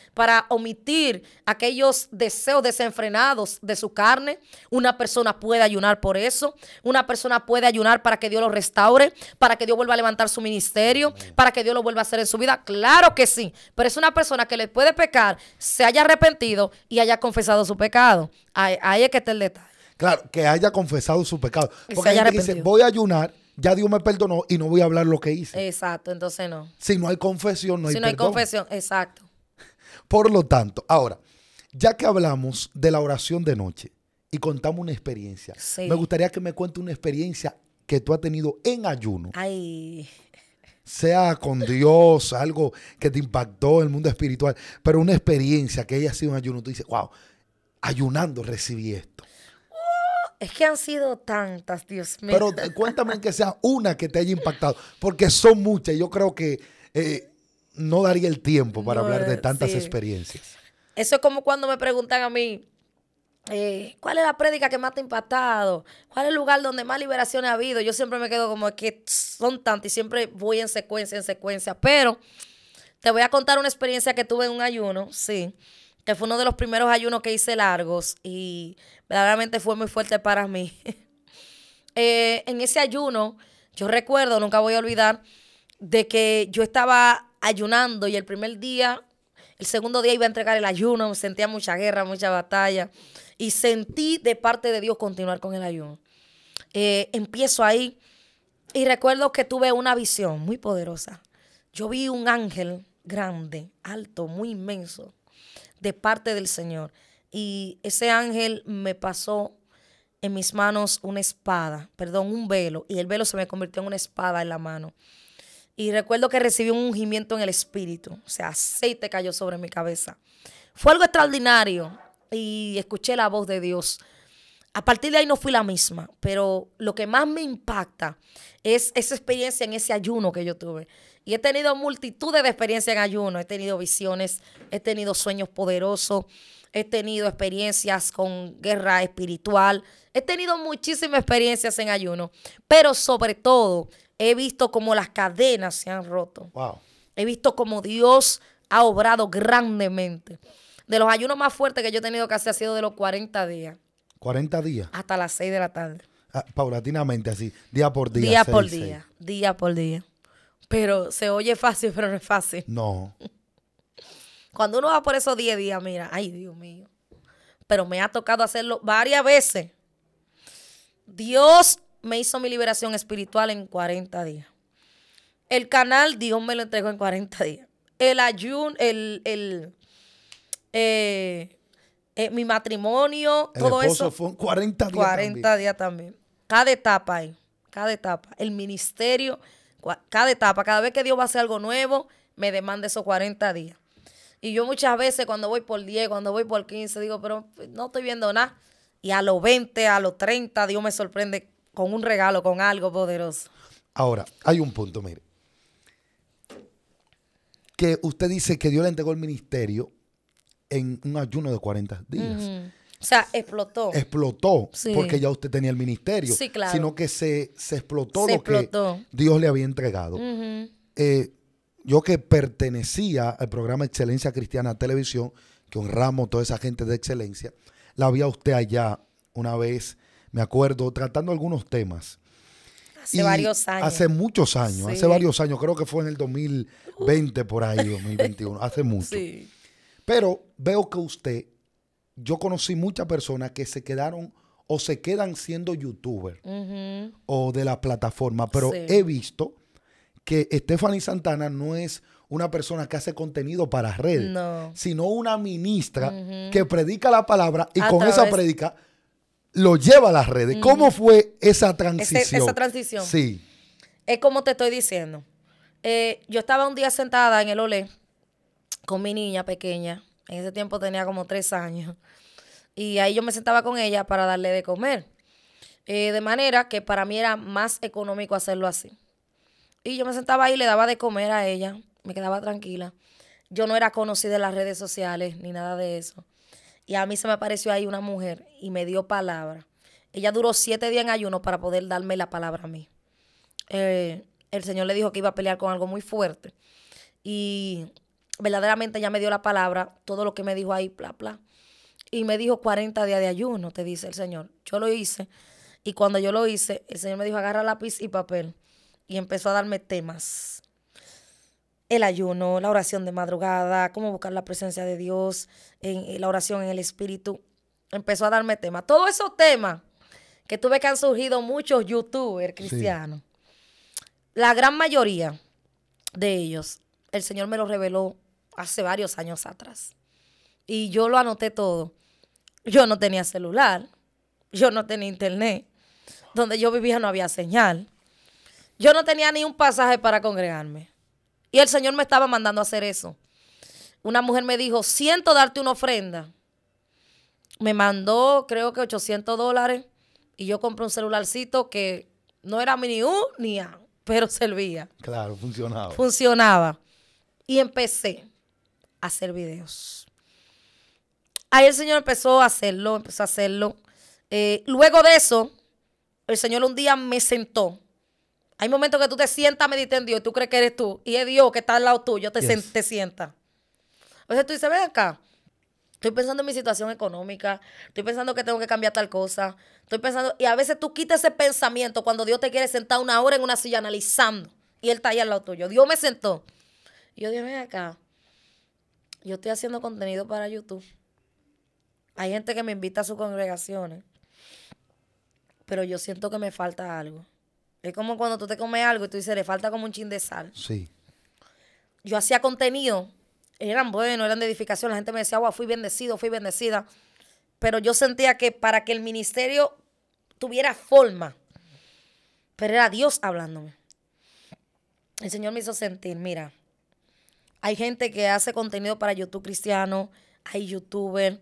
omitir aquellos deseos desenfrenados de su carne. Una persona puede ayunar por eso. Una persona puede ayunar para que Dios lo restaure, para que Dios vuelva a levantar su ministerio, para que Dios lo vuelva a hacer en su vida. Claro que sí, pero es una persona que le puede pecar, se haya arrepentido y haya confesado su pecado. Ahí es que está el detalle. Claro, que haya confesado su pecado. Porque hay gente que dice, voy a ayunar, ya Dios me perdonó y no voy a hablar lo que hice. Exacto, entonces no. Si no hay confesión, no hay perdón. Si no hay confesión, exacto. Por lo tanto, ahora, ya que hablamos de la oración de noche y contamos una experiencia, sí, me gustaría que me cuente una experiencia que tú has tenido en ayuno. Ay. Sea con Dios, algo que te impactó en el mundo espiritual, pero una experiencia que haya sido en ayuno, tú dices, wow, ayunando recibí esto. Es que han sido tantas, Dios mío. Pero cuéntame que sea una que te haya impactado, porque son muchas. Yo creo que no daría el tiempo para hablar de tantas experiencias. Eso es como cuando me preguntan a mí, ¿cuál es la prédica que más te ha impactado? ¿Cuál es el lugar donde más liberación ha habido? Yo siempre me quedo como que son tantas y siempre voy en secuencia. Pero te voy a contar una experiencia que tuve en un ayuno, sí, que fue uno de los primeros ayunos que hice largos y verdaderamente fue muy fuerte para mí. En ese ayuno, yo recuerdo, nunca voy a olvidar, de que yo estaba ayunando y el primer día, el segundo día iba a entregar el ayuno, me sentía mucha guerra, mucha batalla y sentí de parte de Dios continuar con el ayuno. Empiezo ahí y recuerdo que tuve una visión muy poderosa. Yo vi un ángel grande, alto, muy inmenso, de parte del Señor. Y ese ángel me pasó en mis manos una espada, perdón, un velo. Y el velo se me convirtió en una espada en la mano. Y recuerdo que recibí un ungimiento en el espíritu. O sea, aceite cayó sobre mi cabeza. Fue algo extraordinario. Y escuché la voz de Dios. A partir de ahí no fui la misma, pero lo que más me impacta es esa experiencia en ese ayuno que yo tuve. Y he tenido multitudes de experiencias en ayuno, he tenido visiones, he tenido sueños poderosos, he tenido experiencias con guerra espiritual, he tenido muchísimas experiencias en ayuno, pero sobre todo he visto cómo las cadenas se han roto. Wow. He visto cómo Dios ha obrado grandemente. De los ayunos más fuertes que yo he tenido que hacer ha sido de los 40 días. 40 días. Hasta las 6 de la tarde. Ah, paulatinamente, así, día por día. Día por día, día por día. Pero se oye fácil, pero no es fácil. No. Cuando uno va por esos 10 días, mira, ay, Dios mío. Pero me ha tocado hacerlo varias veces. Dios me hizo mi liberación espiritual en 40 días. El canal, Dios me lo entregó en 40 días. El ayuno, mi matrimonio, todo eso fue 40 días. 40 días también. Cada etapa ahí, cada etapa. El ministerio, cada etapa. Cada vez que Dios va a hacer algo nuevo, me demanda esos 40 días. Y yo muchas veces cuando voy por 10, cuando voy por 15, digo, pero no estoy viendo nada. Y a los 20, a los 30, Dios me sorprende con un regalo, con algo poderoso. Ahora, hay un punto, mire. Que usted dice que Dios le entregó el ministerio en un ayuno de 40 días. O sea, explotó. Explotó, sí. Porque ya usted tenía el ministerio. Sí, claro. Sino que se explotó lo que Dios le había entregado. Yo que pertenecía al programa Excelencia Cristiana Televisión, que honramos a toda esa gente de excelencia, la vi a usted allá una vez, me acuerdo, tratando algunos temas. Hace varios años. Hace muchos años, sí. Hace varios años, creo que fue en el 2020 por ahí, 2021, hace mucho. Sí. Pero veo que usted, yo conocí muchas personas que se quedaron o se quedan siendo youtuber o de la plataforma, pero he visto que Estefany Santana no es una persona que hace contenido para redes, sino una ministra que predica la palabra y esa predica lo lleva a las redes. ¿Cómo fue esa transición? Esa transición. Sí. Es como te estoy diciendo. Yo estaba un día sentada en el Olé con mi niña pequeña. En ese tiempo tenía como 3 años. Y ahí yo me sentaba con ella para darle de comer. De manera que para mí era más económico hacerlo así. Y yo me sentaba ahí, le daba de comer a ella, me quedaba tranquila. Yo no era conocida en las redes sociales ni nada de eso. Y a mí se me apareció ahí una mujer y me dio palabra. Ella duró 7 días en ayuno para poder darme la palabra a mí. El Señor le dijo que iba a pelear con algo muy fuerte. Y verdaderamente ella me dio la palabra, todo lo que me dijo ahí, bla, bla. Y me dijo 40 días de ayuno, te dice el Señor. Yo lo hice. Y cuando yo lo hice, el Señor me dijo, agarra lápiz y papel. Y empezó a darme temas. El ayuno, la oración de madrugada, cómo buscar la presencia de Dios, la oración en el espíritu. Empezó a darme temas. Todos esos temas que tuve que han surgido muchos youtubers cristianos. Sí. La gran mayoría de ellos, el Señor me los reveló hace varios años atrás. Y yo lo anoté todo. Yo no tenía celular. Yo no tenía internet. Donde yo vivía no había señal. Yo no tenía ni un pasaje para congregarme. Y el Señor me estaba mandando a hacer eso. Una mujer me dijo, siento darte una ofrenda. Me mandó, creo que $800. Y yo compré un celularcito que no era ni U ni A, pero servía. Claro, funcionaba. Funcionaba. Y empecé a hacer videos. Ahí el Señor empezó a hacerlo, luego de eso, el Señor un día me sentó. Hay momentos que tú te sientas a meditar en Dios y tú crees que eres tú. Y es Dios que está al lado tuyo, te sienta. A veces tú dices, ven acá, estoy pensando en mi situación económica, estoy pensando que tengo que cambiar tal cosa, estoy pensando... Y a veces tú quitas ese pensamiento cuando Dios te quiere sentar 1 hora en una silla analizando. Y Él está ahí al lado tuyo. Dios me sentó. Y yo dije, ven acá, yo estoy haciendo contenido para YouTube. Hay gente que me invita a sus congregaciones, pero yo siento que me falta algo. Es como cuando tú te comes algo y tú dices, le falta como un chin de sal. Sí. Yo hacía contenido, eran buenos, eran de edificación. La gente me decía, wow, fui bendecido, fui bendecida. Pero yo sentía que para que el ministerio tuviera forma, pero era Dios hablándome. El Señor me hizo sentir, mira, hay gente que hace contenido para YouTube cristiano, hay youtubers,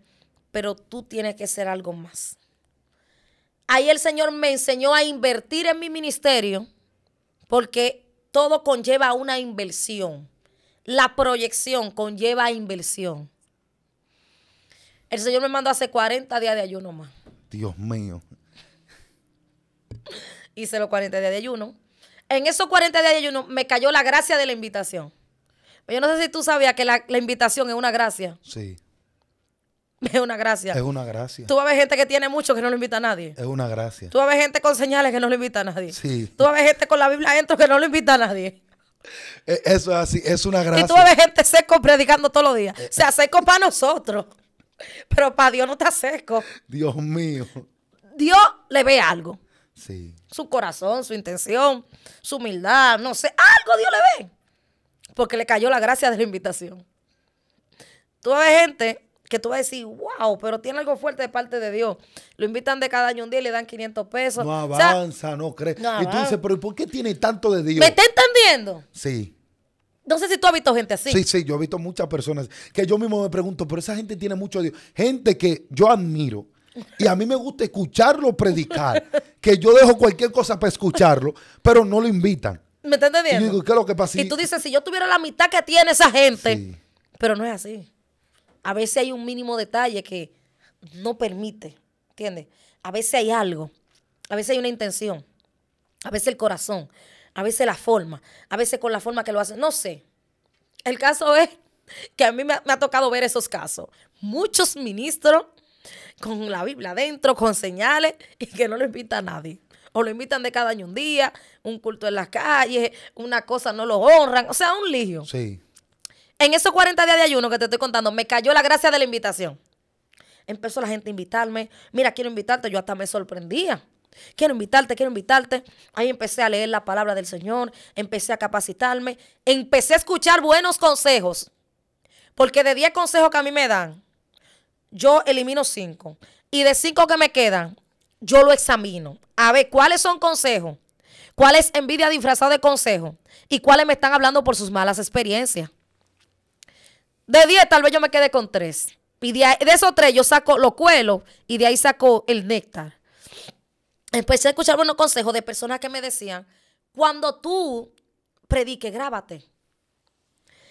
pero tú tienes que ser algo más. Ahí el Señor me enseñó a invertir en mi ministerio, porque todo conlleva una inversión. La proyección conlleva inversión. El Señor me mandó hace 40 días de ayuno más. Dios mío. Hice los 40 días de ayuno. En esos 40 días de ayuno me cayó la gracia de la invitación. Yo no sé si tú sabías que la invitación es una gracia. Sí. Es una gracia. Es una gracia. Tú vas a ver gente que tiene mucho que no lo invita a nadie. Es una gracia. Tú vas a ver gente con señales que no lo invita a nadie. Sí. Tú vas a ver gente con la Biblia adentro que no lo invita a nadie. Eso es así, es una gracia. Y tú vas a ver gente seco predicando todos los días. O sea, seco para nosotros. Pero para Dios no está seco. Dios mío. Dios le ve algo. Sí. Su corazón, su intención, su humildad, no sé. Algo Dios le ve. Porque le cayó la gracia de la invitación. Tú vas a ver gente que tú vas a decir, wow, pero tiene algo fuerte de parte de Dios. Lo invitan de cada año un día y le dan 500 pesos. No avanza, o sea, no cree. No, y tú dices, pero ¿por qué tiene tanto de Dios? ¿Me está entendiendo? Sí. No sé si tú has visto gente así. Sí, sí, yo he visto muchas personas que yo mismo me pregunto, pero esa gente tiene mucho de Dios. Gente que yo admiro y a mí me gusta escucharlo predicar, que yo dejo cualquier cosa para escucharlo, pero no lo invitan. ¿Me está entendiendo? Y yo digo, ¿qué es lo que pasa? Y tú dices, si yo tuviera la mitad que tiene esa gente, sí. Pero no es así. A veces hay un mínimo detalle que no permite, ¿entiendes? A veces hay algo, a veces hay una intención, a veces el corazón, a veces la forma, a veces con la forma que lo hacen, no sé. El caso es que a mí me ha tocado ver esos casos. Muchos ministros con la Biblia adentro, con señales, y que no lo invita a nadie. O lo invitan de cada año un día, un culto en las calles, una cosa no lo honran, o sea, un lío. Sí. En esos 40 días de ayuno que te estoy contando, me cayó la gracia de la invitación. Empezó la gente a invitarme. Mira, quiero invitarte. Yo hasta me sorprendía. Quiero invitarte, quiero invitarte. Ahí empecé a leer la palabra del Señor. Empecé a capacitarme. Empecé a escuchar buenos consejos. Porque de 10 consejos que a mí me dan, yo elimino 5. Y de 5 que me quedan, yo lo examino. A ver, ¿cuáles son consejos? ¿Cuál es envidia disfrazada de consejo? ¿Y cuáles me están hablando por sus malas experiencias? De 10 tal vez yo me quedé con 3. Y de esos 3 yo saco los cuelos y de ahí saco el néctar. Empecé a escuchar buenos consejos de personas que me decían, cuando tú prediques, grábate.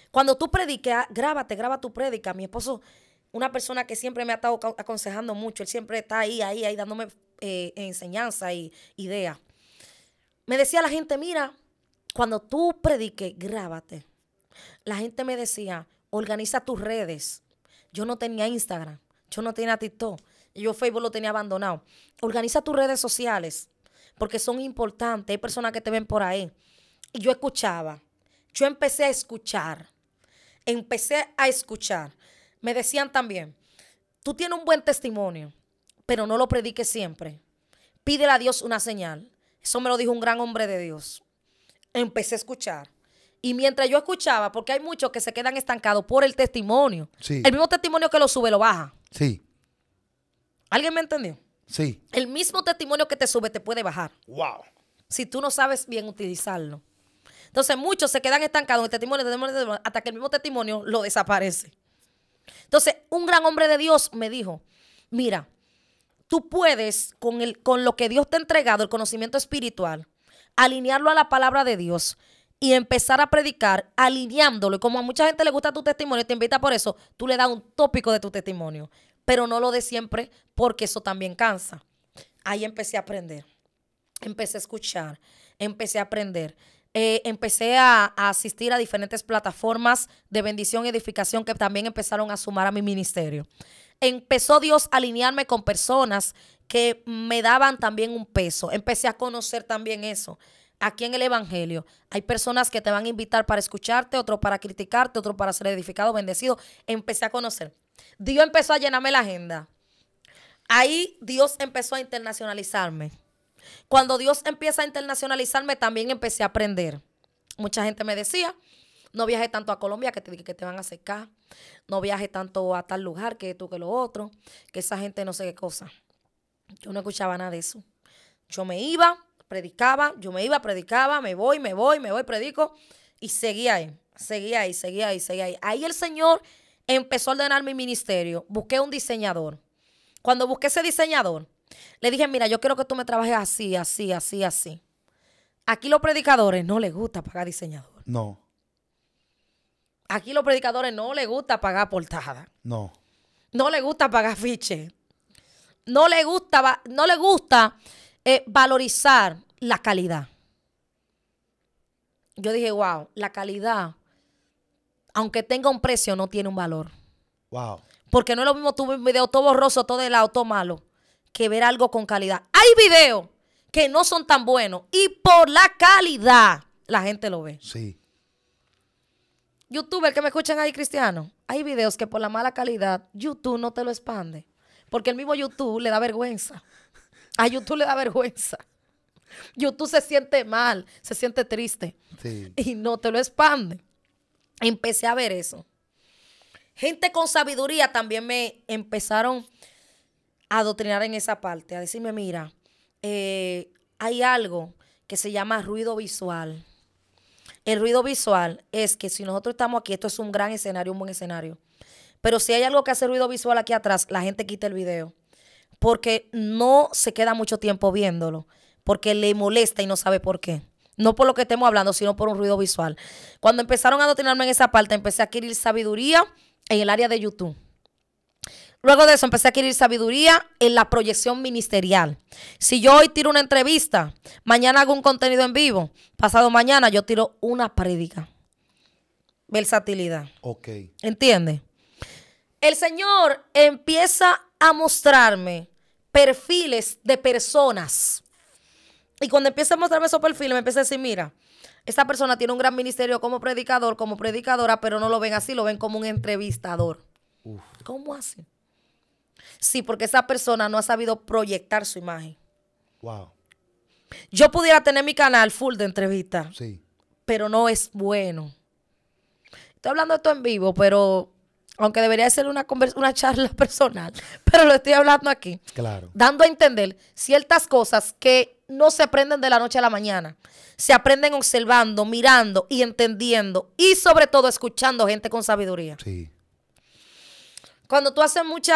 Cuando tú prediques, grábate, graba tu prédica. Mi esposo, una persona que siempre me ha estado aconsejando mucho, él siempre está ahí dándome enseñanza y ideas. Me decía la gente, mira, cuando tú prediques, grábate. La gente me decía, organiza tus redes. Yo no tenía Instagram, yo no tenía TikTok, yo Facebook lo tenía abandonado. Organiza tus redes sociales porque son importantes, hay personas que te ven por ahí. Y yo escuchaba, yo empecé a escuchar. Me decían también, tú tienes un buen testimonio, pero no lo prediques siempre. Pídele a Dios una señal. Eso me lo dijo un gran hombre de Dios. Empecé a escuchar. Y mientras yo escuchaba, porque hay muchos que se quedan estancados por el testimonio. Sí. El mismo testimonio que lo sube, lo baja. Sí. ¿Alguien me entendió? Sí. El mismo testimonio que te sube te puede bajar. Wow. Si tú no sabes bien utilizarlo. Entonces muchos se quedan estancados en el testimonio, hasta que el mismo testimonio lo desaparece. Entonces un gran hombre de Dios me dijo, mira, tú puedes con lo que Dios te ha entregado, el conocimiento espiritual, alinearlo a la palabra de Dios y empezar a predicar alineándolo. Y como a mucha gente le gusta tu testimonio y te invita por eso, tú le das un tópico de tu testimonio, pero no lo de siempre porque eso también cansa. Ahí empecé a aprender, empecé a escuchar, empecé a aprender, empecé a asistir a diferentes plataformas de bendición y edificación que también empezaron a sumar a mi ministerio. Empezó Dios a alinearme con personas que me daban también un peso. Empecé a conocer también eso. Aquí en el Evangelio hay personas que te van a invitar para escucharte, otros para criticarte, otros para ser edificado, bendecido. Empecé a conocer. Dios empezó a llenarme la agenda. Ahí Dios empezó a internacionalizarme. Cuando Dios empieza a internacionalizarme, también empecé a aprender. Mucha gente me decía, no viajes tanto a Colombia que te van a secar. No viajes tanto a tal lugar que tú que lo otro. Que esa gente no sé qué cosa. Yo no escuchaba nada de eso. Yo me iba, predicaba, yo me iba, predicaba, me voy, predico y seguía ahí. Ahí el Señor empezó a ordenar mi ministerio. Busqué un diseñador. Cuando busqué ese diseñador, Le dije, mira, yo quiero que tú me trabajes así, así, así, así. Aquí los predicadores no les gusta pagar diseñador. No. Aquí los predicadores no les gusta pagar portada. No. No les gusta pagar fiche. No les gusta, valorizar la calidad. Yo dije, wow, la calidad, aunque tenga un precio, no tiene un valor. Wow. Porque no es lo mismo tu video todo borroso, todo helado, todo malo, que ver algo con calidad. Hay videos que no son tan buenos y por la calidad la gente lo ve. Sí. YouTuber que me escuchan ahí, cristiano, hay videos que por la mala calidad YouTube no te lo expande. Porque el mismo YouTube le da vergüenza. A YouTube le da vergüenza. YouTube se siente mal, se siente triste. Sí. Y no te lo expande. Empecé a ver eso. Gente con sabiduría también me empezaron a adoctrinar en esa parte. A decirme, mira, hay algo que se llama ruido visual. El ruido visual es que si nosotros estamos aquí, esto es un gran escenario, un buen escenario. Pero si hay algo que hace ruido visual aquí atrás, la gente quita el video. Porque no se queda mucho tiempo viéndolo. Porque le molesta y no sabe por qué. No por lo que estemos hablando, sino por un ruido visual. Cuando empezaron a adoctrinarme en esa parte, empecé a adquirir sabiduría en el área de YouTube. Luego de eso, empecé a adquirir sabiduría en la proyección ministerial. Si yo hoy tiro una entrevista, mañana hago un contenido en vivo, pasado mañana yo tiro una prédica. Versatilidad. Ok. ¿Entiendes? El Señor empieza a mostrarme perfiles de personas. Y cuando empieza a mostrarme esos perfiles, me empieza a decir, mira, esta persona tiene un gran ministerio como predicador, como predicadora, pero no lo ven así, lo ven como un entrevistador. Uf. ¿Cómo así? Sí, porque esa persona no ha sabido proyectar su imagen. Wow. Yo pudiera tener mi canal full de entrevistas, sí, pero no es bueno. Estoy hablando de esto en vivo, pero... aunque debería ser una charla personal, pero lo estoy hablando aquí. Claro. Dando a entender ciertas cosas que no se aprenden de la noche a la mañana. Se aprenden observando, mirando y entendiendo. Y sobre todo escuchando gente con sabiduría. Sí. Cuando tú haces mucho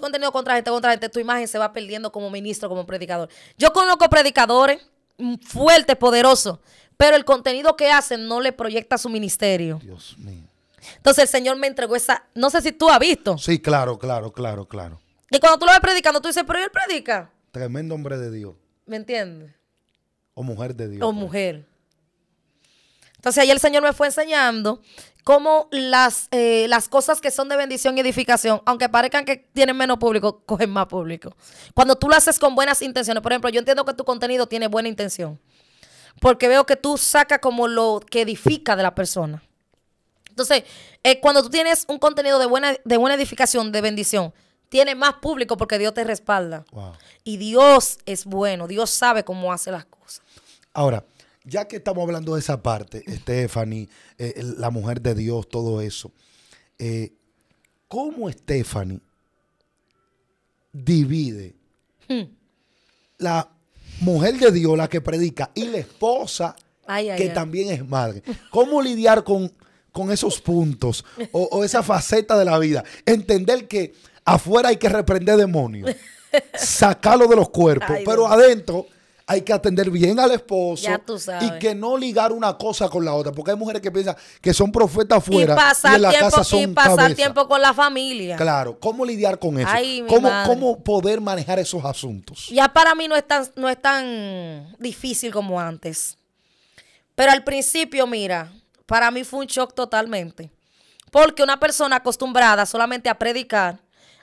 contenido contra gente, tu imagen se va perdiendo como ministro, como predicador. Yo conozco predicadores fuertes, poderosos, pero el contenido que hacen no le proyecta su ministerio. Dios mío. Entonces el Señor me entregó esa... No sé si tú has visto. Sí, claro. Y cuando tú lo ves predicando, tú dices, pero él predica. Tremendo hombre de Dios. ¿Me entiendes? O mujer de Dios. O mujer. Entonces ahí el Señor me fue enseñando cómo las cosas que son de bendición y edificación, aunque parezcan que tienen menos público, cogen más público. Cuando tú lo haces con buenas intenciones. Por ejemplo, yo entiendo que tu contenido tiene buena intención. Porque veo que tú sacas como lo que edifica de la persona. Entonces, cuando tú tienes un contenido de buena edificación, de bendición, tienes más público porque Dios te respalda. Wow. Y Dios es bueno, Dios sabe cómo hace las cosas. Ahora, ya que estamos hablando de esa parte, Estefany, la mujer de Dios, todo eso, ¿cómo Estefany divide la mujer de Dios, la que predica, y la esposa, que también es madre? ¿Cómo lidiar con esos puntos o esa faceta de la vida? Entender que afuera hay que reprender demonios, sacarlo de los cuerpos, pero adentro hay que atender bien al esposo y que no ligar una cosa con la otra, porque hay mujeres que piensan que son profetas afuera y en la casa son cabeza. Y pasar tiempo con la familia. Claro, ¿cómo lidiar con eso? Ay, ¿Cómo poder manejar esos asuntos? Ya para mí no es tan difícil como antes. Pero al principio, mira... para mí fue un shock totalmente, porque una persona acostumbrada solamente a predicar,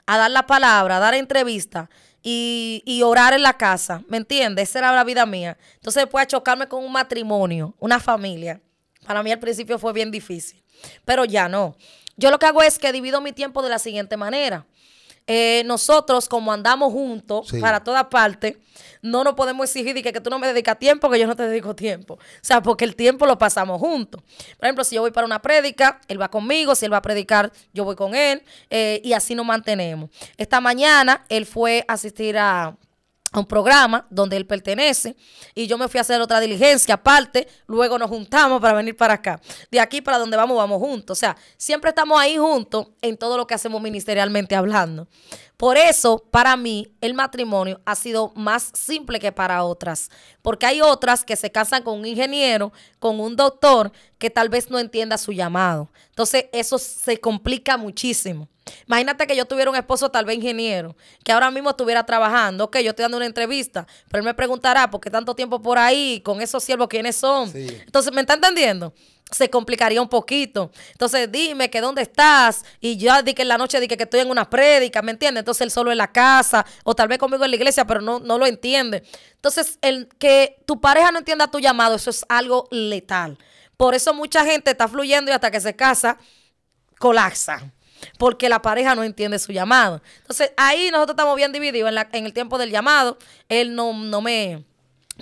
a dar la palabra, a dar entrevistas y orar en la casa, ¿me entiendes? Esa era la vida mía. Entonces después de chocarme con un matrimonio, una familia, para mí al principio fue bien difícil, pero ya no. Yo lo que hago es que divido mi tiempo de la siguiente manera. Nosotros, como andamos juntos, sí, para toda parte, no nos podemos exigir de que tú no me dedicas tiempo, que yo no te dedico tiempo. O sea, porque el tiempo lo pasamos juntos. Por ejemplo, si yo voy para una prédica, él va conmigo. Si él va a predicar, yo voy con él. Y así nos mantenemos. Esta mañana, él fue a asistir a un programa donde él pertenece y yo me fui a hacer otra diligencia aparte, luego nos juntamos para venir para acá. De aquí para donde vamos, vamos juntos. O sea, siempre estamos ahí juntos en todo lo que hacemos ministerialmente hablando. Por eso, para mí, el matrimonio ha sido más simple que para otras, porque hay otras que se casan con un ingeniero, con un doctor, que tal vez no entienda su llamado. Entonces, eso se complica muchísimo. Imagínate que yo tuviera un esposo tal vez ingeniero, que ahora mismo estuviera trabajando. Ok, yo estoy dando una entrevista, pero él me preguntará, ¿por qué tanto tiempo por ahí? ¿Con esos siervos quiénes son? Sí. Entonces, ¿me está entendiendo? Se complicaría un poquito. Entonces, dime que dónde estás. Y yo di que en la noche di que estoy en una prédica, ¿me entiendes? Entonces, él solo en la casa, o tal vez conmigo en la iglesia, pero no lo entiende. Entonces, el que tu pareja no entienda tu llamado, eso es algo letal. Por eso mucha gente está fluyendo y hasta que se casa, colapsa, porque la pareja no entiende su llamado. Entonces, ahí nosotros estamos bien divididos en el tiempo del llamado. Él no me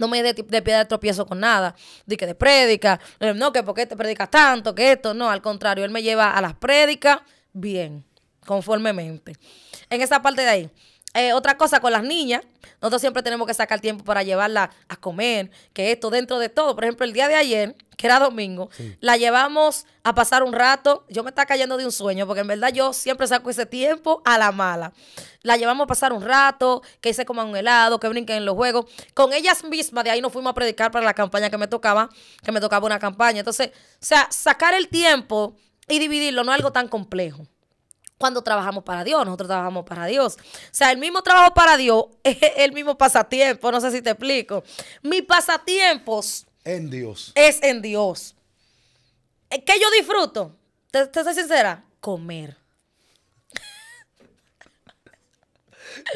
de piedra de tropiezo con nada, de que de prédica, no, que porque te predicas tanto, que esto, no, al contrario, él me lleva a las prédicas bien, conformemente. En esa parte de ahí. Otra cosa con las niñas, nosotros siempre tenemos que sacar tiempo para llevarla a comer, que esto dentro de todo. Por ejemplo, el día de ayer, que era domingo, sí, la llevamos a pasar un rato. Yo me estaba cayendo de un sueño, porque en verdad yo siempre saco ese tiempo a la mala. La llevamos a pasar un rato, que se coman un helado, que brinquen en los juegos. Con ellas mismas, de ahí nos fuimos a predicar para la campaña que me tocaba una campaña. Entonces, o sea, sacar el tiempo y dividirlo no es algo tan complejo. Cuando trabajamos para Dios, nosotros trabajamos para Dios. O sea, el mismo trabajo para Dios es el mismo pasatiempo, no sé si te explico. Mis pasatiempos en Dios. Es en Dios. ¿Qué yo disfruto? ¿Te soy sincera? Comer.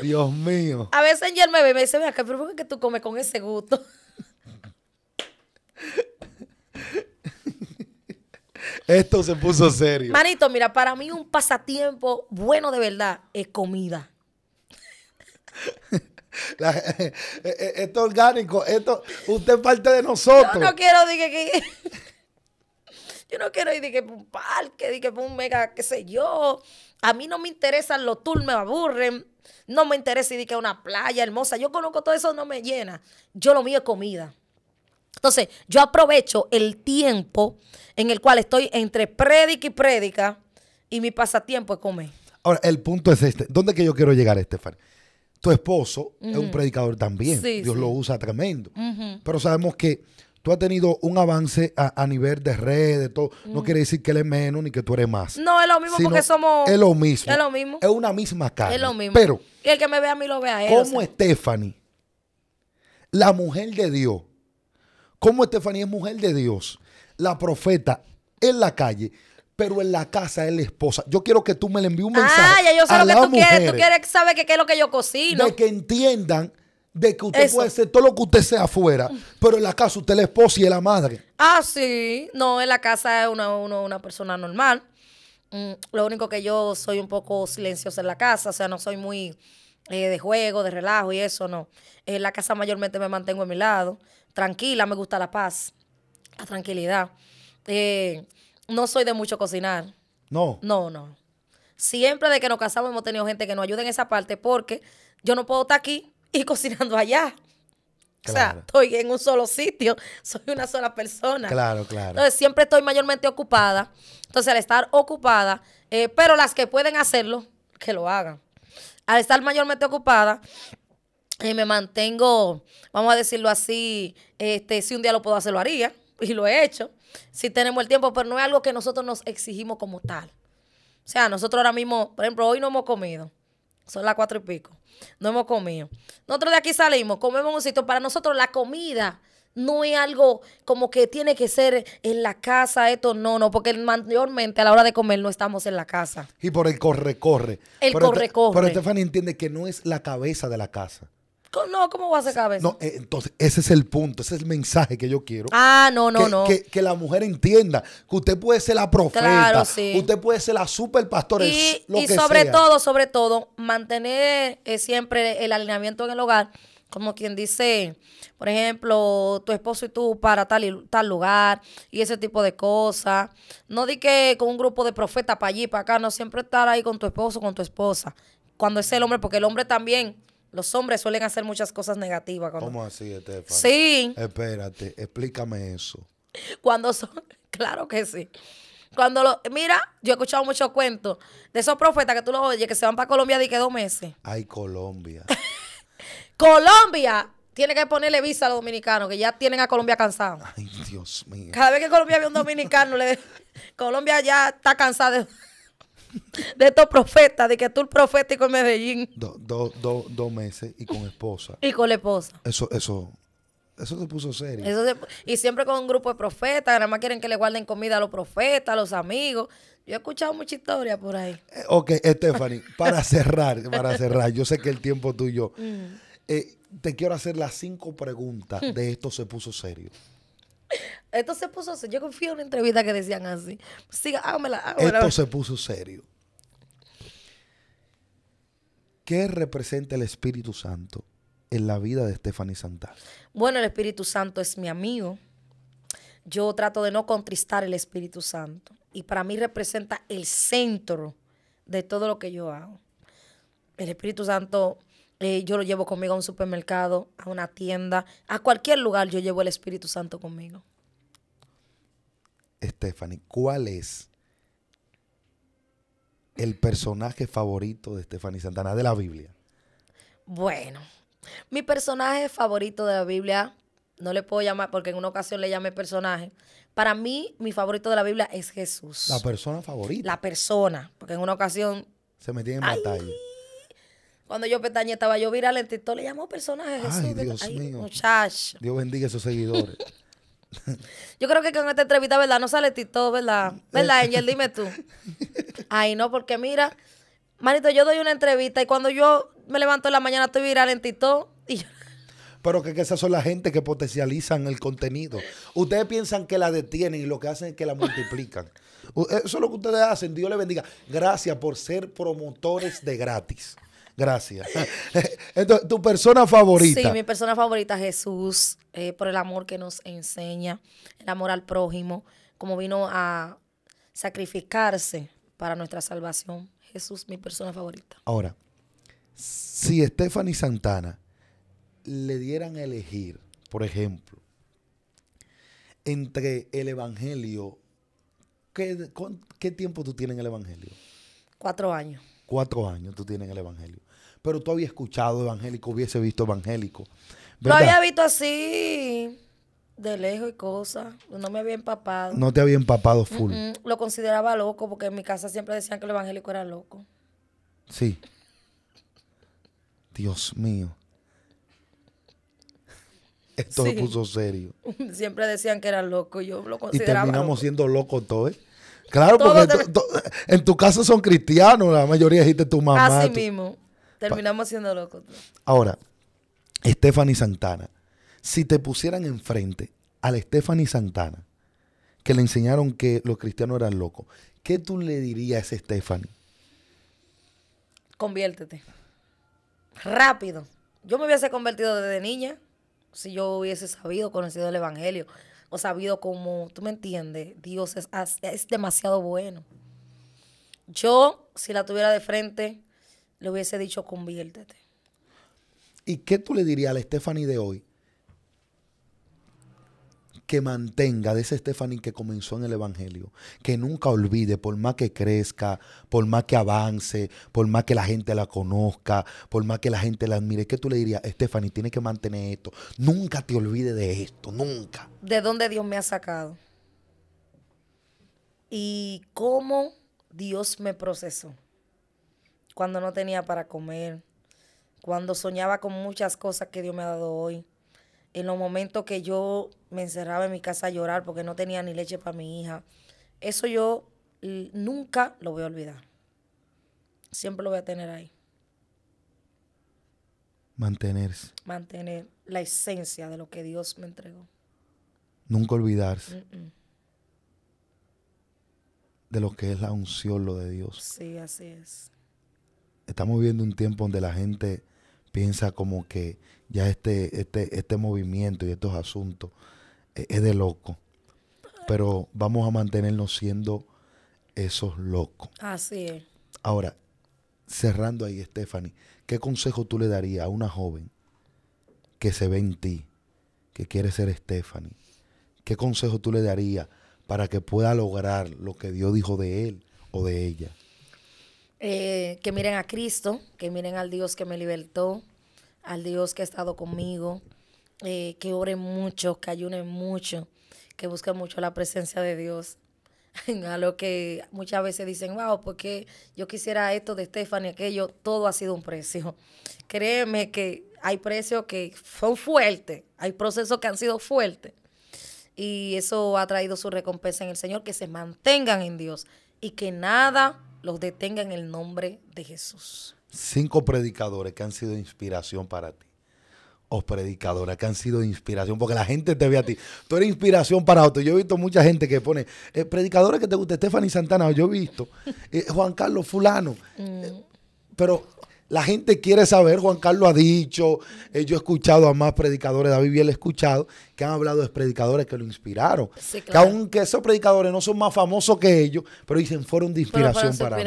Dios mío. A veces él me ve y me dice, mira, ¿pero por qué tú comes con ese gusto? Esto se puso serio. Manito, mira, para mí un pasatiempo bueno de verdad es comida. Esto es orgánico. Esto, usted es parte de nosotros. Yo no quiero, dije que... Yo no quiero ir, dije, por un parque, dije, por un mega, qué sé yo. A mí no me interesan los tours, me aburren. No me interesa, dije, una playa hermosa. Yo conozco todo eso, no me llena. Yo lo mío es comida. Entonces, yo aprovecho el tiempo en el cual estoy entre prédica y prédica, y mi pasatiempo es comer. Ahora, el punto es este. ¿Dónde es que yo quiero llegar, Estefany? Tu esposo es un predicador también. Sí, Dios lo usa tremendo. Pero sabemos que tú has tenido un avance a nivel de redes, todo. No quiere decir que él es menos ni que tú eres más. No, es lo mismo, porque somos... Es lo mismo. Es lo mismo. Es una misma carne. Es lo mismo. Pero... Y el que me ve a mí lo ve a él. ¿Cómo Estefany, la mujer de Dios... Como Estefany es mujer de Dios, la profeta en la calle, pero en la casa es la esposa? Yo quiero que tú me le envíes un mensaje. Ah, ya yo sé lo que tú quieres. Tú quieres saber qué es lo que yo cocino. De que entiendan de que usted puede hacer todo lo que usted sea afuera, pero en la casa usted es la esposa y es la madre. Ah, sí. No, en la casa es una persona normal. Lo único que yo soy un poco silenciosa en la casa, o sea, no soy muy de juego, de relajo y eso, no. En la casa mayormente me mantengo a mi lado. Tranquila, me gusta la paz, la tranquilidad. No soy de mucho cocinar. No. No, no. Siempre de que nos casamos hemos tenido gente que nos ayude en esa parte, porque yo no puedo estar aquí y cocinando allá. Claro. O sea, estoy en un solo sitio, soy una sola persona. Claro, claro. Entonces, siempre estoy mayormente ocupada. Entonces, al estar ocupada, pero las que pueden hacerlo, que lo hagan. Al estar mayormente ocupada... Y me mantengo, vamos a decirlo así, si un día lo puedo hacer, lo haría, y lo he hecho, si tenemos el tiempo, pero no es algo que nosotros nos exigimos como tal. O sea, nosotros ahora mismo, por ejemplo, hoy no hemos comido, son las 4:00, no hemos comido. Nosotros de aquí salimos, comemos un sitio, para nosotros la comida no es algo como que tiene que ser en la casa, esto, no, porque mayormente a la hora de comer no estamos en la casa. Y por el corre-corre. El corre-corre. Pero Estefany entiende que no es la cabeza de la casa. No, ¿cómo va a ser cabeza? No, entonces, ese es el punto, ese es el mensaje que yo quiero. Ah, no. Que la mujer entienda que usted puede ser la profeta, claro, sí, usted puede ser la super pastora, lo que sea. Y sobre todo, mantener siempre el alineamiento en el hogar, como quien dice, por ejemplo, tu esposo y tú para tal lugar y ese tipo de cosas. No di que con un grupo de profetas para allí, para acá, no, siempre estar ahí con tu esposo, con tu esposa. Cuando es el hombre, porque el hombre también... Los hombres suelen hacer muchas cosas negativas. Cuando... ¿Cómo así, Estefany? Sí. Espérate, explícame eso. Claro que sí. Mira, yo he escuchado muchos cuentos de esos profetas que tú los oyes, que se van para Colombia de que 2 meses. Ay, Colombia. Colombia tiene que ponerle visa a los dominicanos, que ya tienen a Colombia cansado. Ay, Dios mío. Cada vez que Colombia ve un dominicano, Colombia ya está cansada de estos profetas, de que tú el profético en Medellín. 2 meses y con esposa. Y con la esposa. Eso te puso serio. Y siempre con un grupo de profetas, nada más quieren que le guarden comida a los profetas, a los amigos. Yo he escuchado mucha historia por ahí. Ok, Estefany, para cerrar, yo sé que el tiempo tuyo. Te quiero hacer las 5 preguntas de Esto se puso serio. Esto se puso serio. Yo confío en una entrevista que decían así. Siga, hágamela. Esto se puso serio. ¿Qué representa el Espíritu Santo en la vida de Estefany Santana? Bueno, el Espíritu Santo es mi amigo. Yo trato de no contristar el Espíritu Santo. Y para mí representa el centro de todo lo que yo hago. El Espíritu Santo, yo lo llevo conmigo a un supermercado, a una tienda, a cualquier lugar yo llevo el Espíritu Santo conmigo. Estefany, ¿cuál es el personaje favorito de Estefany Santana de la Biblia? Bueno, mi personaje favorito de la Biblia, no le puedo llamar porque en una ocasión le llamé personaje. Para mí, mi favorito de la Biblia es Jesús. ¿La persona favorita? La persona, porque en una ocasión se metía en batalla. Cuando yo pestañé estaba yo viral en TikTok, le llamó personaje a Jesús. Ay, Dios mío. Muchacho. Dios bendiga a sus seguidores. Yo creo que con esta entrevista, ¿verdad? No sale TikTok, ¿verdad? ¿Verdad, Angel? Dime tú. Ay, no, porque mira, manito, yo doy una entrevista y cuando yo me levanto en la mañana estoy viral en TikTok y yo... Pero que esas son la gente que potencializan el contenido. Ustedes piensan que la detienen y lo que hacen es que la multiplican. Eso es lo que ustedes hacen. Dios les bendiga. Gracias por ser promotores de gratis. Gracias. Entonces, ¿tu persona favorita? Sí, mi persona favorita es Jesús, por el amor que nos enseña, el amor al prójimo, como vino a sacrificarse para nuestra salvación. Jesús, mi persona favorita. Ahora, si Estefany Santana le dieran a elegir, por ejemplo, entre el evangelio, ¿qué tiempo tú tienes en el evangelio? 4 años. 4 años tú tienes en el evangelio. Pero tú habías escuchado evangélico, hubiese visto evangélico, ¿verdad? Lo había visto así, de lejos y cosas. No me había empapado. No te había empapado full. Lo consideraba loco porque en mi casa siempre decían que el evangélico era loco. Sí. Dios mío. Esto se puso serio. Siempre decían que era loco. Yo lo consideraba. Y terminamos loco. Siendo locos todos. Claro, porque en tu casa son cristianos. La mayoría dijiste tu mamá. Así mismo. Terminamos siendo locos todos. Ahora, Estefany Santana. Si te pusieran enfrente a la Estefany Santana, que le enseñaron que los cristianos eran locos, ¿qué tú le dirías a esa Estefany? Conviértete. Rápido. Yo me hubiese convertido desde niña. Si yo hubiese sabido, conocido el evangelio o sabido cómo, tú me entiendes, Dios es demasiado bueno. Yo, si la tuviera de frente, le hubiese dicho, conviértete. ¿Y qué tú le dirías a la Estefany de hoy que mantenga de esa Estefany que comenzó en el evangelio, que nunca olvide, por más que crezca, por más que avance, por más que la gente la conozca, por más que la gente la admire? ¿Qué tú le dirías? Estefany, tienes que mantener esto. Nunca te olvides de esto, nunca. De dónde Dios me ha sacado y cómo Dios me procesó. Cuando no tenía para comer, cuando soñaba con muchas cosas que Dios me ha dado hoy, en los momentos que yo me encerraba en mi casa a llorar porque no tenía ni leche para mi hija. Eso yo nunca lo voy a olvidar. Siempre lo voy a tener ahí. Mantenerse. Mantener la esencia de lo que Dios me entregó. Nunca olvidarse. De lo que es la unción, lo de Dios. Sí, así es. Estamos viviendo un tiempo donde la gente piensa como que ya este movimiento y estos asuntos es de loco. Pero vamos a mantenernos siendo esos locos. Así es. Ahora, cerrando ahí, Estefany, ¿qué consejo tú le darías a una joven que se ve en ti, que quiere ser Estefany? ¿Qué consejo tú le darías para que pueda lograr lo que Dios dijo de él o de ella? Que miren a Cristo, que miren al Dios que me libertó, al Dios que ha estado conmigo, que oren mucho, que ayunen mucho, que busquen mucho la presencia de Dios. A lo que muchas veces dicen, wow, porque yo quisiera esto de Estefany, aquello, todo ha sido un precio. Créeme que hay precios que son fuertes, hay procesos que han sido fuertes, y eso ha traído su recompensa en el Señor, que se mantengan en Dios y que nada los detenga en el nombre de Jesús. 5 predicadores que han sido inspiración para ti. O predicadora que han sido inspiración, porque la gente te ve a ti. Tú eres inspiración para otro. Yo he visto mucha gente que pone, predicadores que te gusta, Estefany Santana, yo he visto, Juan Carlos fulano. Pero la gente quiere saber, Juan Carlos ha dicho, yo he escuchado a más predicadores, David Biel he escuchado, que han hablado de predicadores que lo inspiraron. Sí, claro. Que aunque esos predicadores no son más famosos que ellos, pero dicen, fueron de inspiración para mí.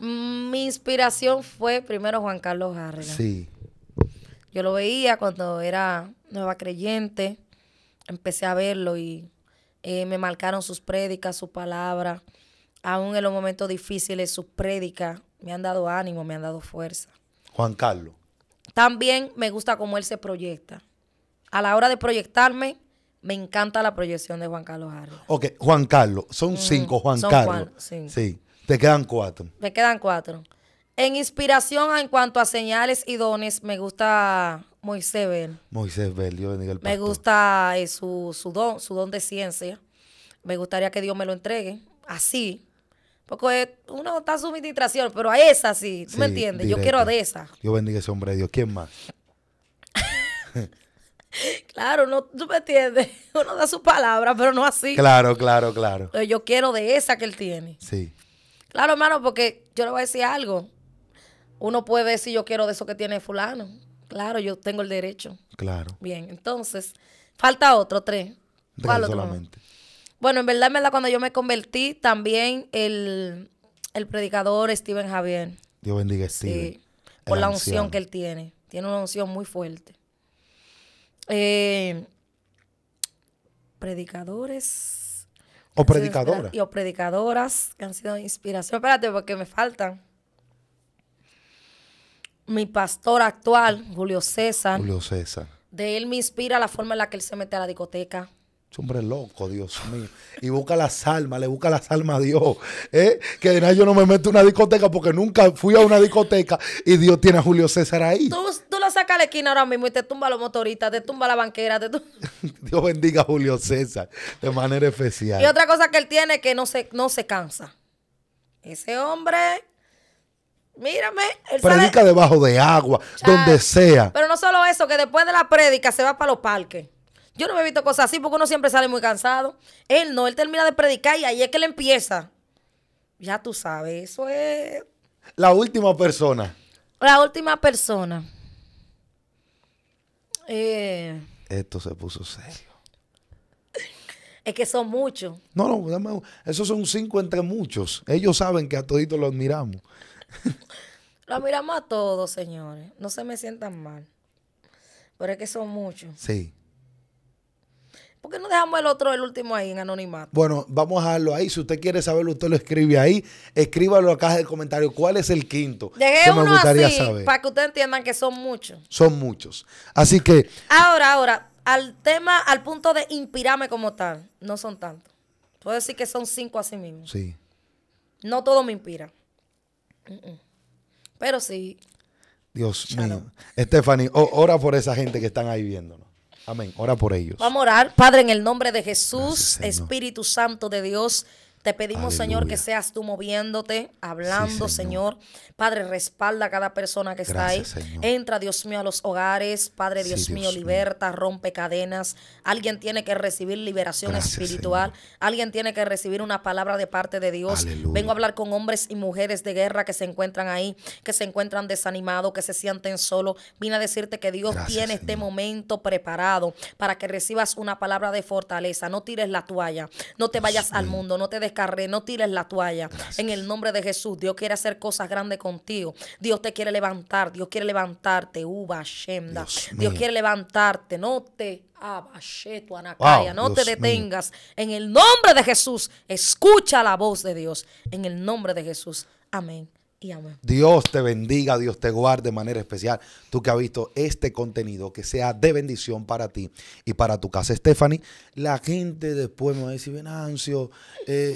Mi inspiración fue primero Juan Carlos Garriga. Sí. Yo lo veía cuando era nueva creyente, empecé a verlo y me marcaron sus prédicas, sus palabras. Aún en los momentos difíciles, sus prédicas me han dado ánimo, me han dado fuerza. Juan Carlos. También me gusta cómo él se proyecta. A la hora de proyectarme, me encanta la proyección de Juan Carlos Garriga. Ok, Juan Carlos, son 5 Juan Carlos. Son 5. Sí, te quedan 4. Me quedan 4. En inspiración, en cuanto a señales y dones, me gusta Moisés Bell. Moisés Bell, Dios bendiga al pastor. Me gusta su don de ciencia. Me gustaría que Dios me lo entregue, así. Porque uno está a su administración, pero a esa sí, ¿tú me entiendes? Directo. Yo quiero de esa. Dios bendiga ese hombre de Dios. ¿Quién más? Claro, no, tú me entiendes. Uno da su palabra, pero no así. Claro, claro, claro. Pero yo quiero de esa que él tiene. Sí. Claro, hermano, porque yo le voy a decir algo. Uno puede decir, yo quiero de eso que tiene fulano. Claro, yo tengo el derecho. Claro. Bien, entonces, falta otro, 3. ¿Cuál otro? Solamente. Bueno, en verdad, cuando yo me convertí, también el predicador Steven Javier. Dios bendiga a Steven. Sí, por la unción que él tiene. Tiene una unción muy fuerte. Predicadores. O predicadoras. O predicadoras que han sido inspiración. Espérate, porque me faltan. Mi pastor actual, Julio César. Julio César. De él me inspira la forma en la que él se mete a la discoteca. Es un hombre loco, Dios mío. Y busca las almas, le busca las almas a Dios. Que de nada yo no me meto a una discoteca porque nunca fui a una discoteca y Dios tiene a Julio César ahí. Tú lo sacas a la esquina ahora mismo y te tumba los motoristas, te tumba la banquera. Dios bendiga a Julio César de manera especial. Y otra cosa que él tiene es que no se cansa. Ese hombre... Mírame. Él predica debajo de agua, donde sea. Pero no solo eso, que después de la prédica se va para los parques. Yo no me he visto cosas así porque uno siempre sale muy cansado. Él no, él termina de predicar y ahí es que él empieza. Ya tú sabes, eso es... La última persona. La última persona. Esto se puso serio. Es que son muchos. No, no, esos son 5 entre muchos. Ellos saben que a toditos los admiramos. Lo miramos a todos, señores. No se me sientan mal. Pero es que son muchos. Sí. ¿Por qué no dejamos el último ahí en anonimato? Bueno, vamos a dejarlo ahí. Si usted quiere saberlo, usted lo escribe ahí. Escríbalo en la caja de comentarios. ¿Cuál es el 5? Dejé uno me gustaría así, saber, para que ustedes entiendan que son muchos. Son muchos. Así que... Ahora, al punto de inspirarme como tal, no son tantos. Puedo decir que son 5 así mismo. Sí. No todo me inspira. Pero sí. Dios mío. Estefany, ora por esa gente que están ahí viéndonos. Amén. Ora por ellos. Vamos a orar. Padre, en el nombre de Jesús, gracias, Espíritu Santo de Dios, te pedimos, aleluya, Señor, que seas tú moviéndote, hablando, sí, Señor. Padre, respalda a cada persona que está ahí. Señor. Entra, Dios mío, a los hogares. Padre, Dios mío, liberta, rompe cadenas. Alguien tiene que recibir liberación espiritual. Señor. Alguien tiene que recibir una palabra de parte de Dios. Aleluya. Vengo a hablar con hombres y mujeres de guerra que se encuentran ahí, que se encuentran desanimados, que se sienten solos. Vine a decirte que Dios tiene este momento preparado para que recibas una palabra de fortaleza. No tires la toalla. No te vayas al mundo. No te des descarré, no tires la toalla. Gracias. En el nombre de Jesús, Dios quiere hacer cosas grandes contigo. Dios te quiere levantar, Dios quiere levantarte. Uba Shemda. Dios quiere levantarte, no te... Wow, no te detengas. En el nombre de Jesús, escucha la voz de Dios. En el nombre de Jesús. Amén y amén. Dios te bendiga, Dios te guarde de manera especial. Tú que has visto este contenido, que sea de bendición para ti y para tu casa. Estefany, la gente después me va a decir, Benancio,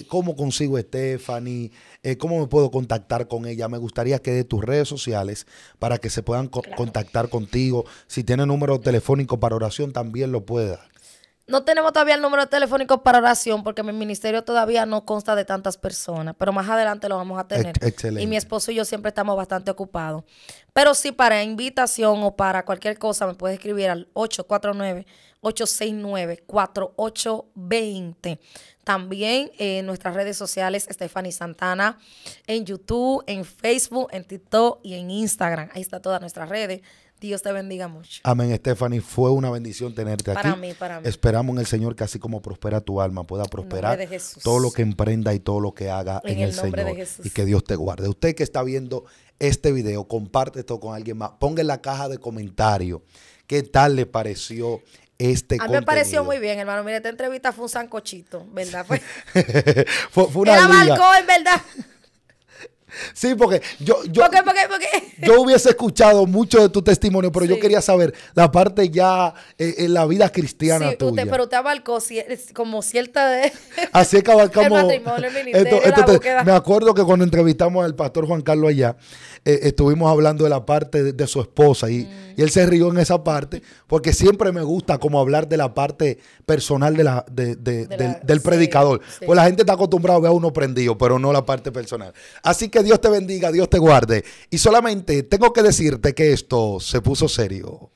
¿cómo consigo a Estefany? ¿Cómo me puedo contactar con ella? Me gustaría que de tus redes sociales para que se puedan contactar contigo. Si tiene número telefónico para oración, también lo puede dar. No tenemos todavía el número telefónico para oración porque mi ministerio todavía no consta de tantas personas, pero más adelante lo vamos a tener. Excelente. Y mi esposo y yo siempre estamos bastante ocupados. Pero sí, para invitación o para cualquier cosa me puedes escribir al 849-869-4820. También en nuestras redes sociales, Estefany Santana, en YouTube, en Facebook, en TikTok y en Instagram. Ahí están todas nuestras redes. Dios te bendiga mucho. Amén, Estefany. Fue una bendición tenerte aquí. Para mí. Esperamos en el Señor que así como prospera tu alma, pueda prosperar todo lo que emprenda y todo lo que haga en el Señor. De Jesús. Y que Dios te guarde. Usted que está viendo este video, comparte esto con alguien más. Ponga en la caja de comentarios qué tal le pareció este contenido. A mí me pareció muy bien, hermano. Mire, esta entrevista fue un sancochito, ¿verdad? Fue una era balcón, ¿verdad? Sí, porque yo hubiese escuchado mucho de tu testimonio, pero yo quería saber la parte ya en la vida cristiana tuya. Pero usted abarcó como cierta de... Así es que abarcamos... El matrimonio, el ministerio, me acuerdo que cuando entrevistamos al pastor Juan Carlos allá, estuvimos hablando de la parte de su esposa y él se rió en esa parte, porque siempre me gusta como hablar de la parte personal del predicador. Pues la gente está acostumbrada a ver a uno prendido, pero no la parte personal. Así que Dios te bendiga, Dios te guarde. Y solamente tengo que decirte que esto se puso serio.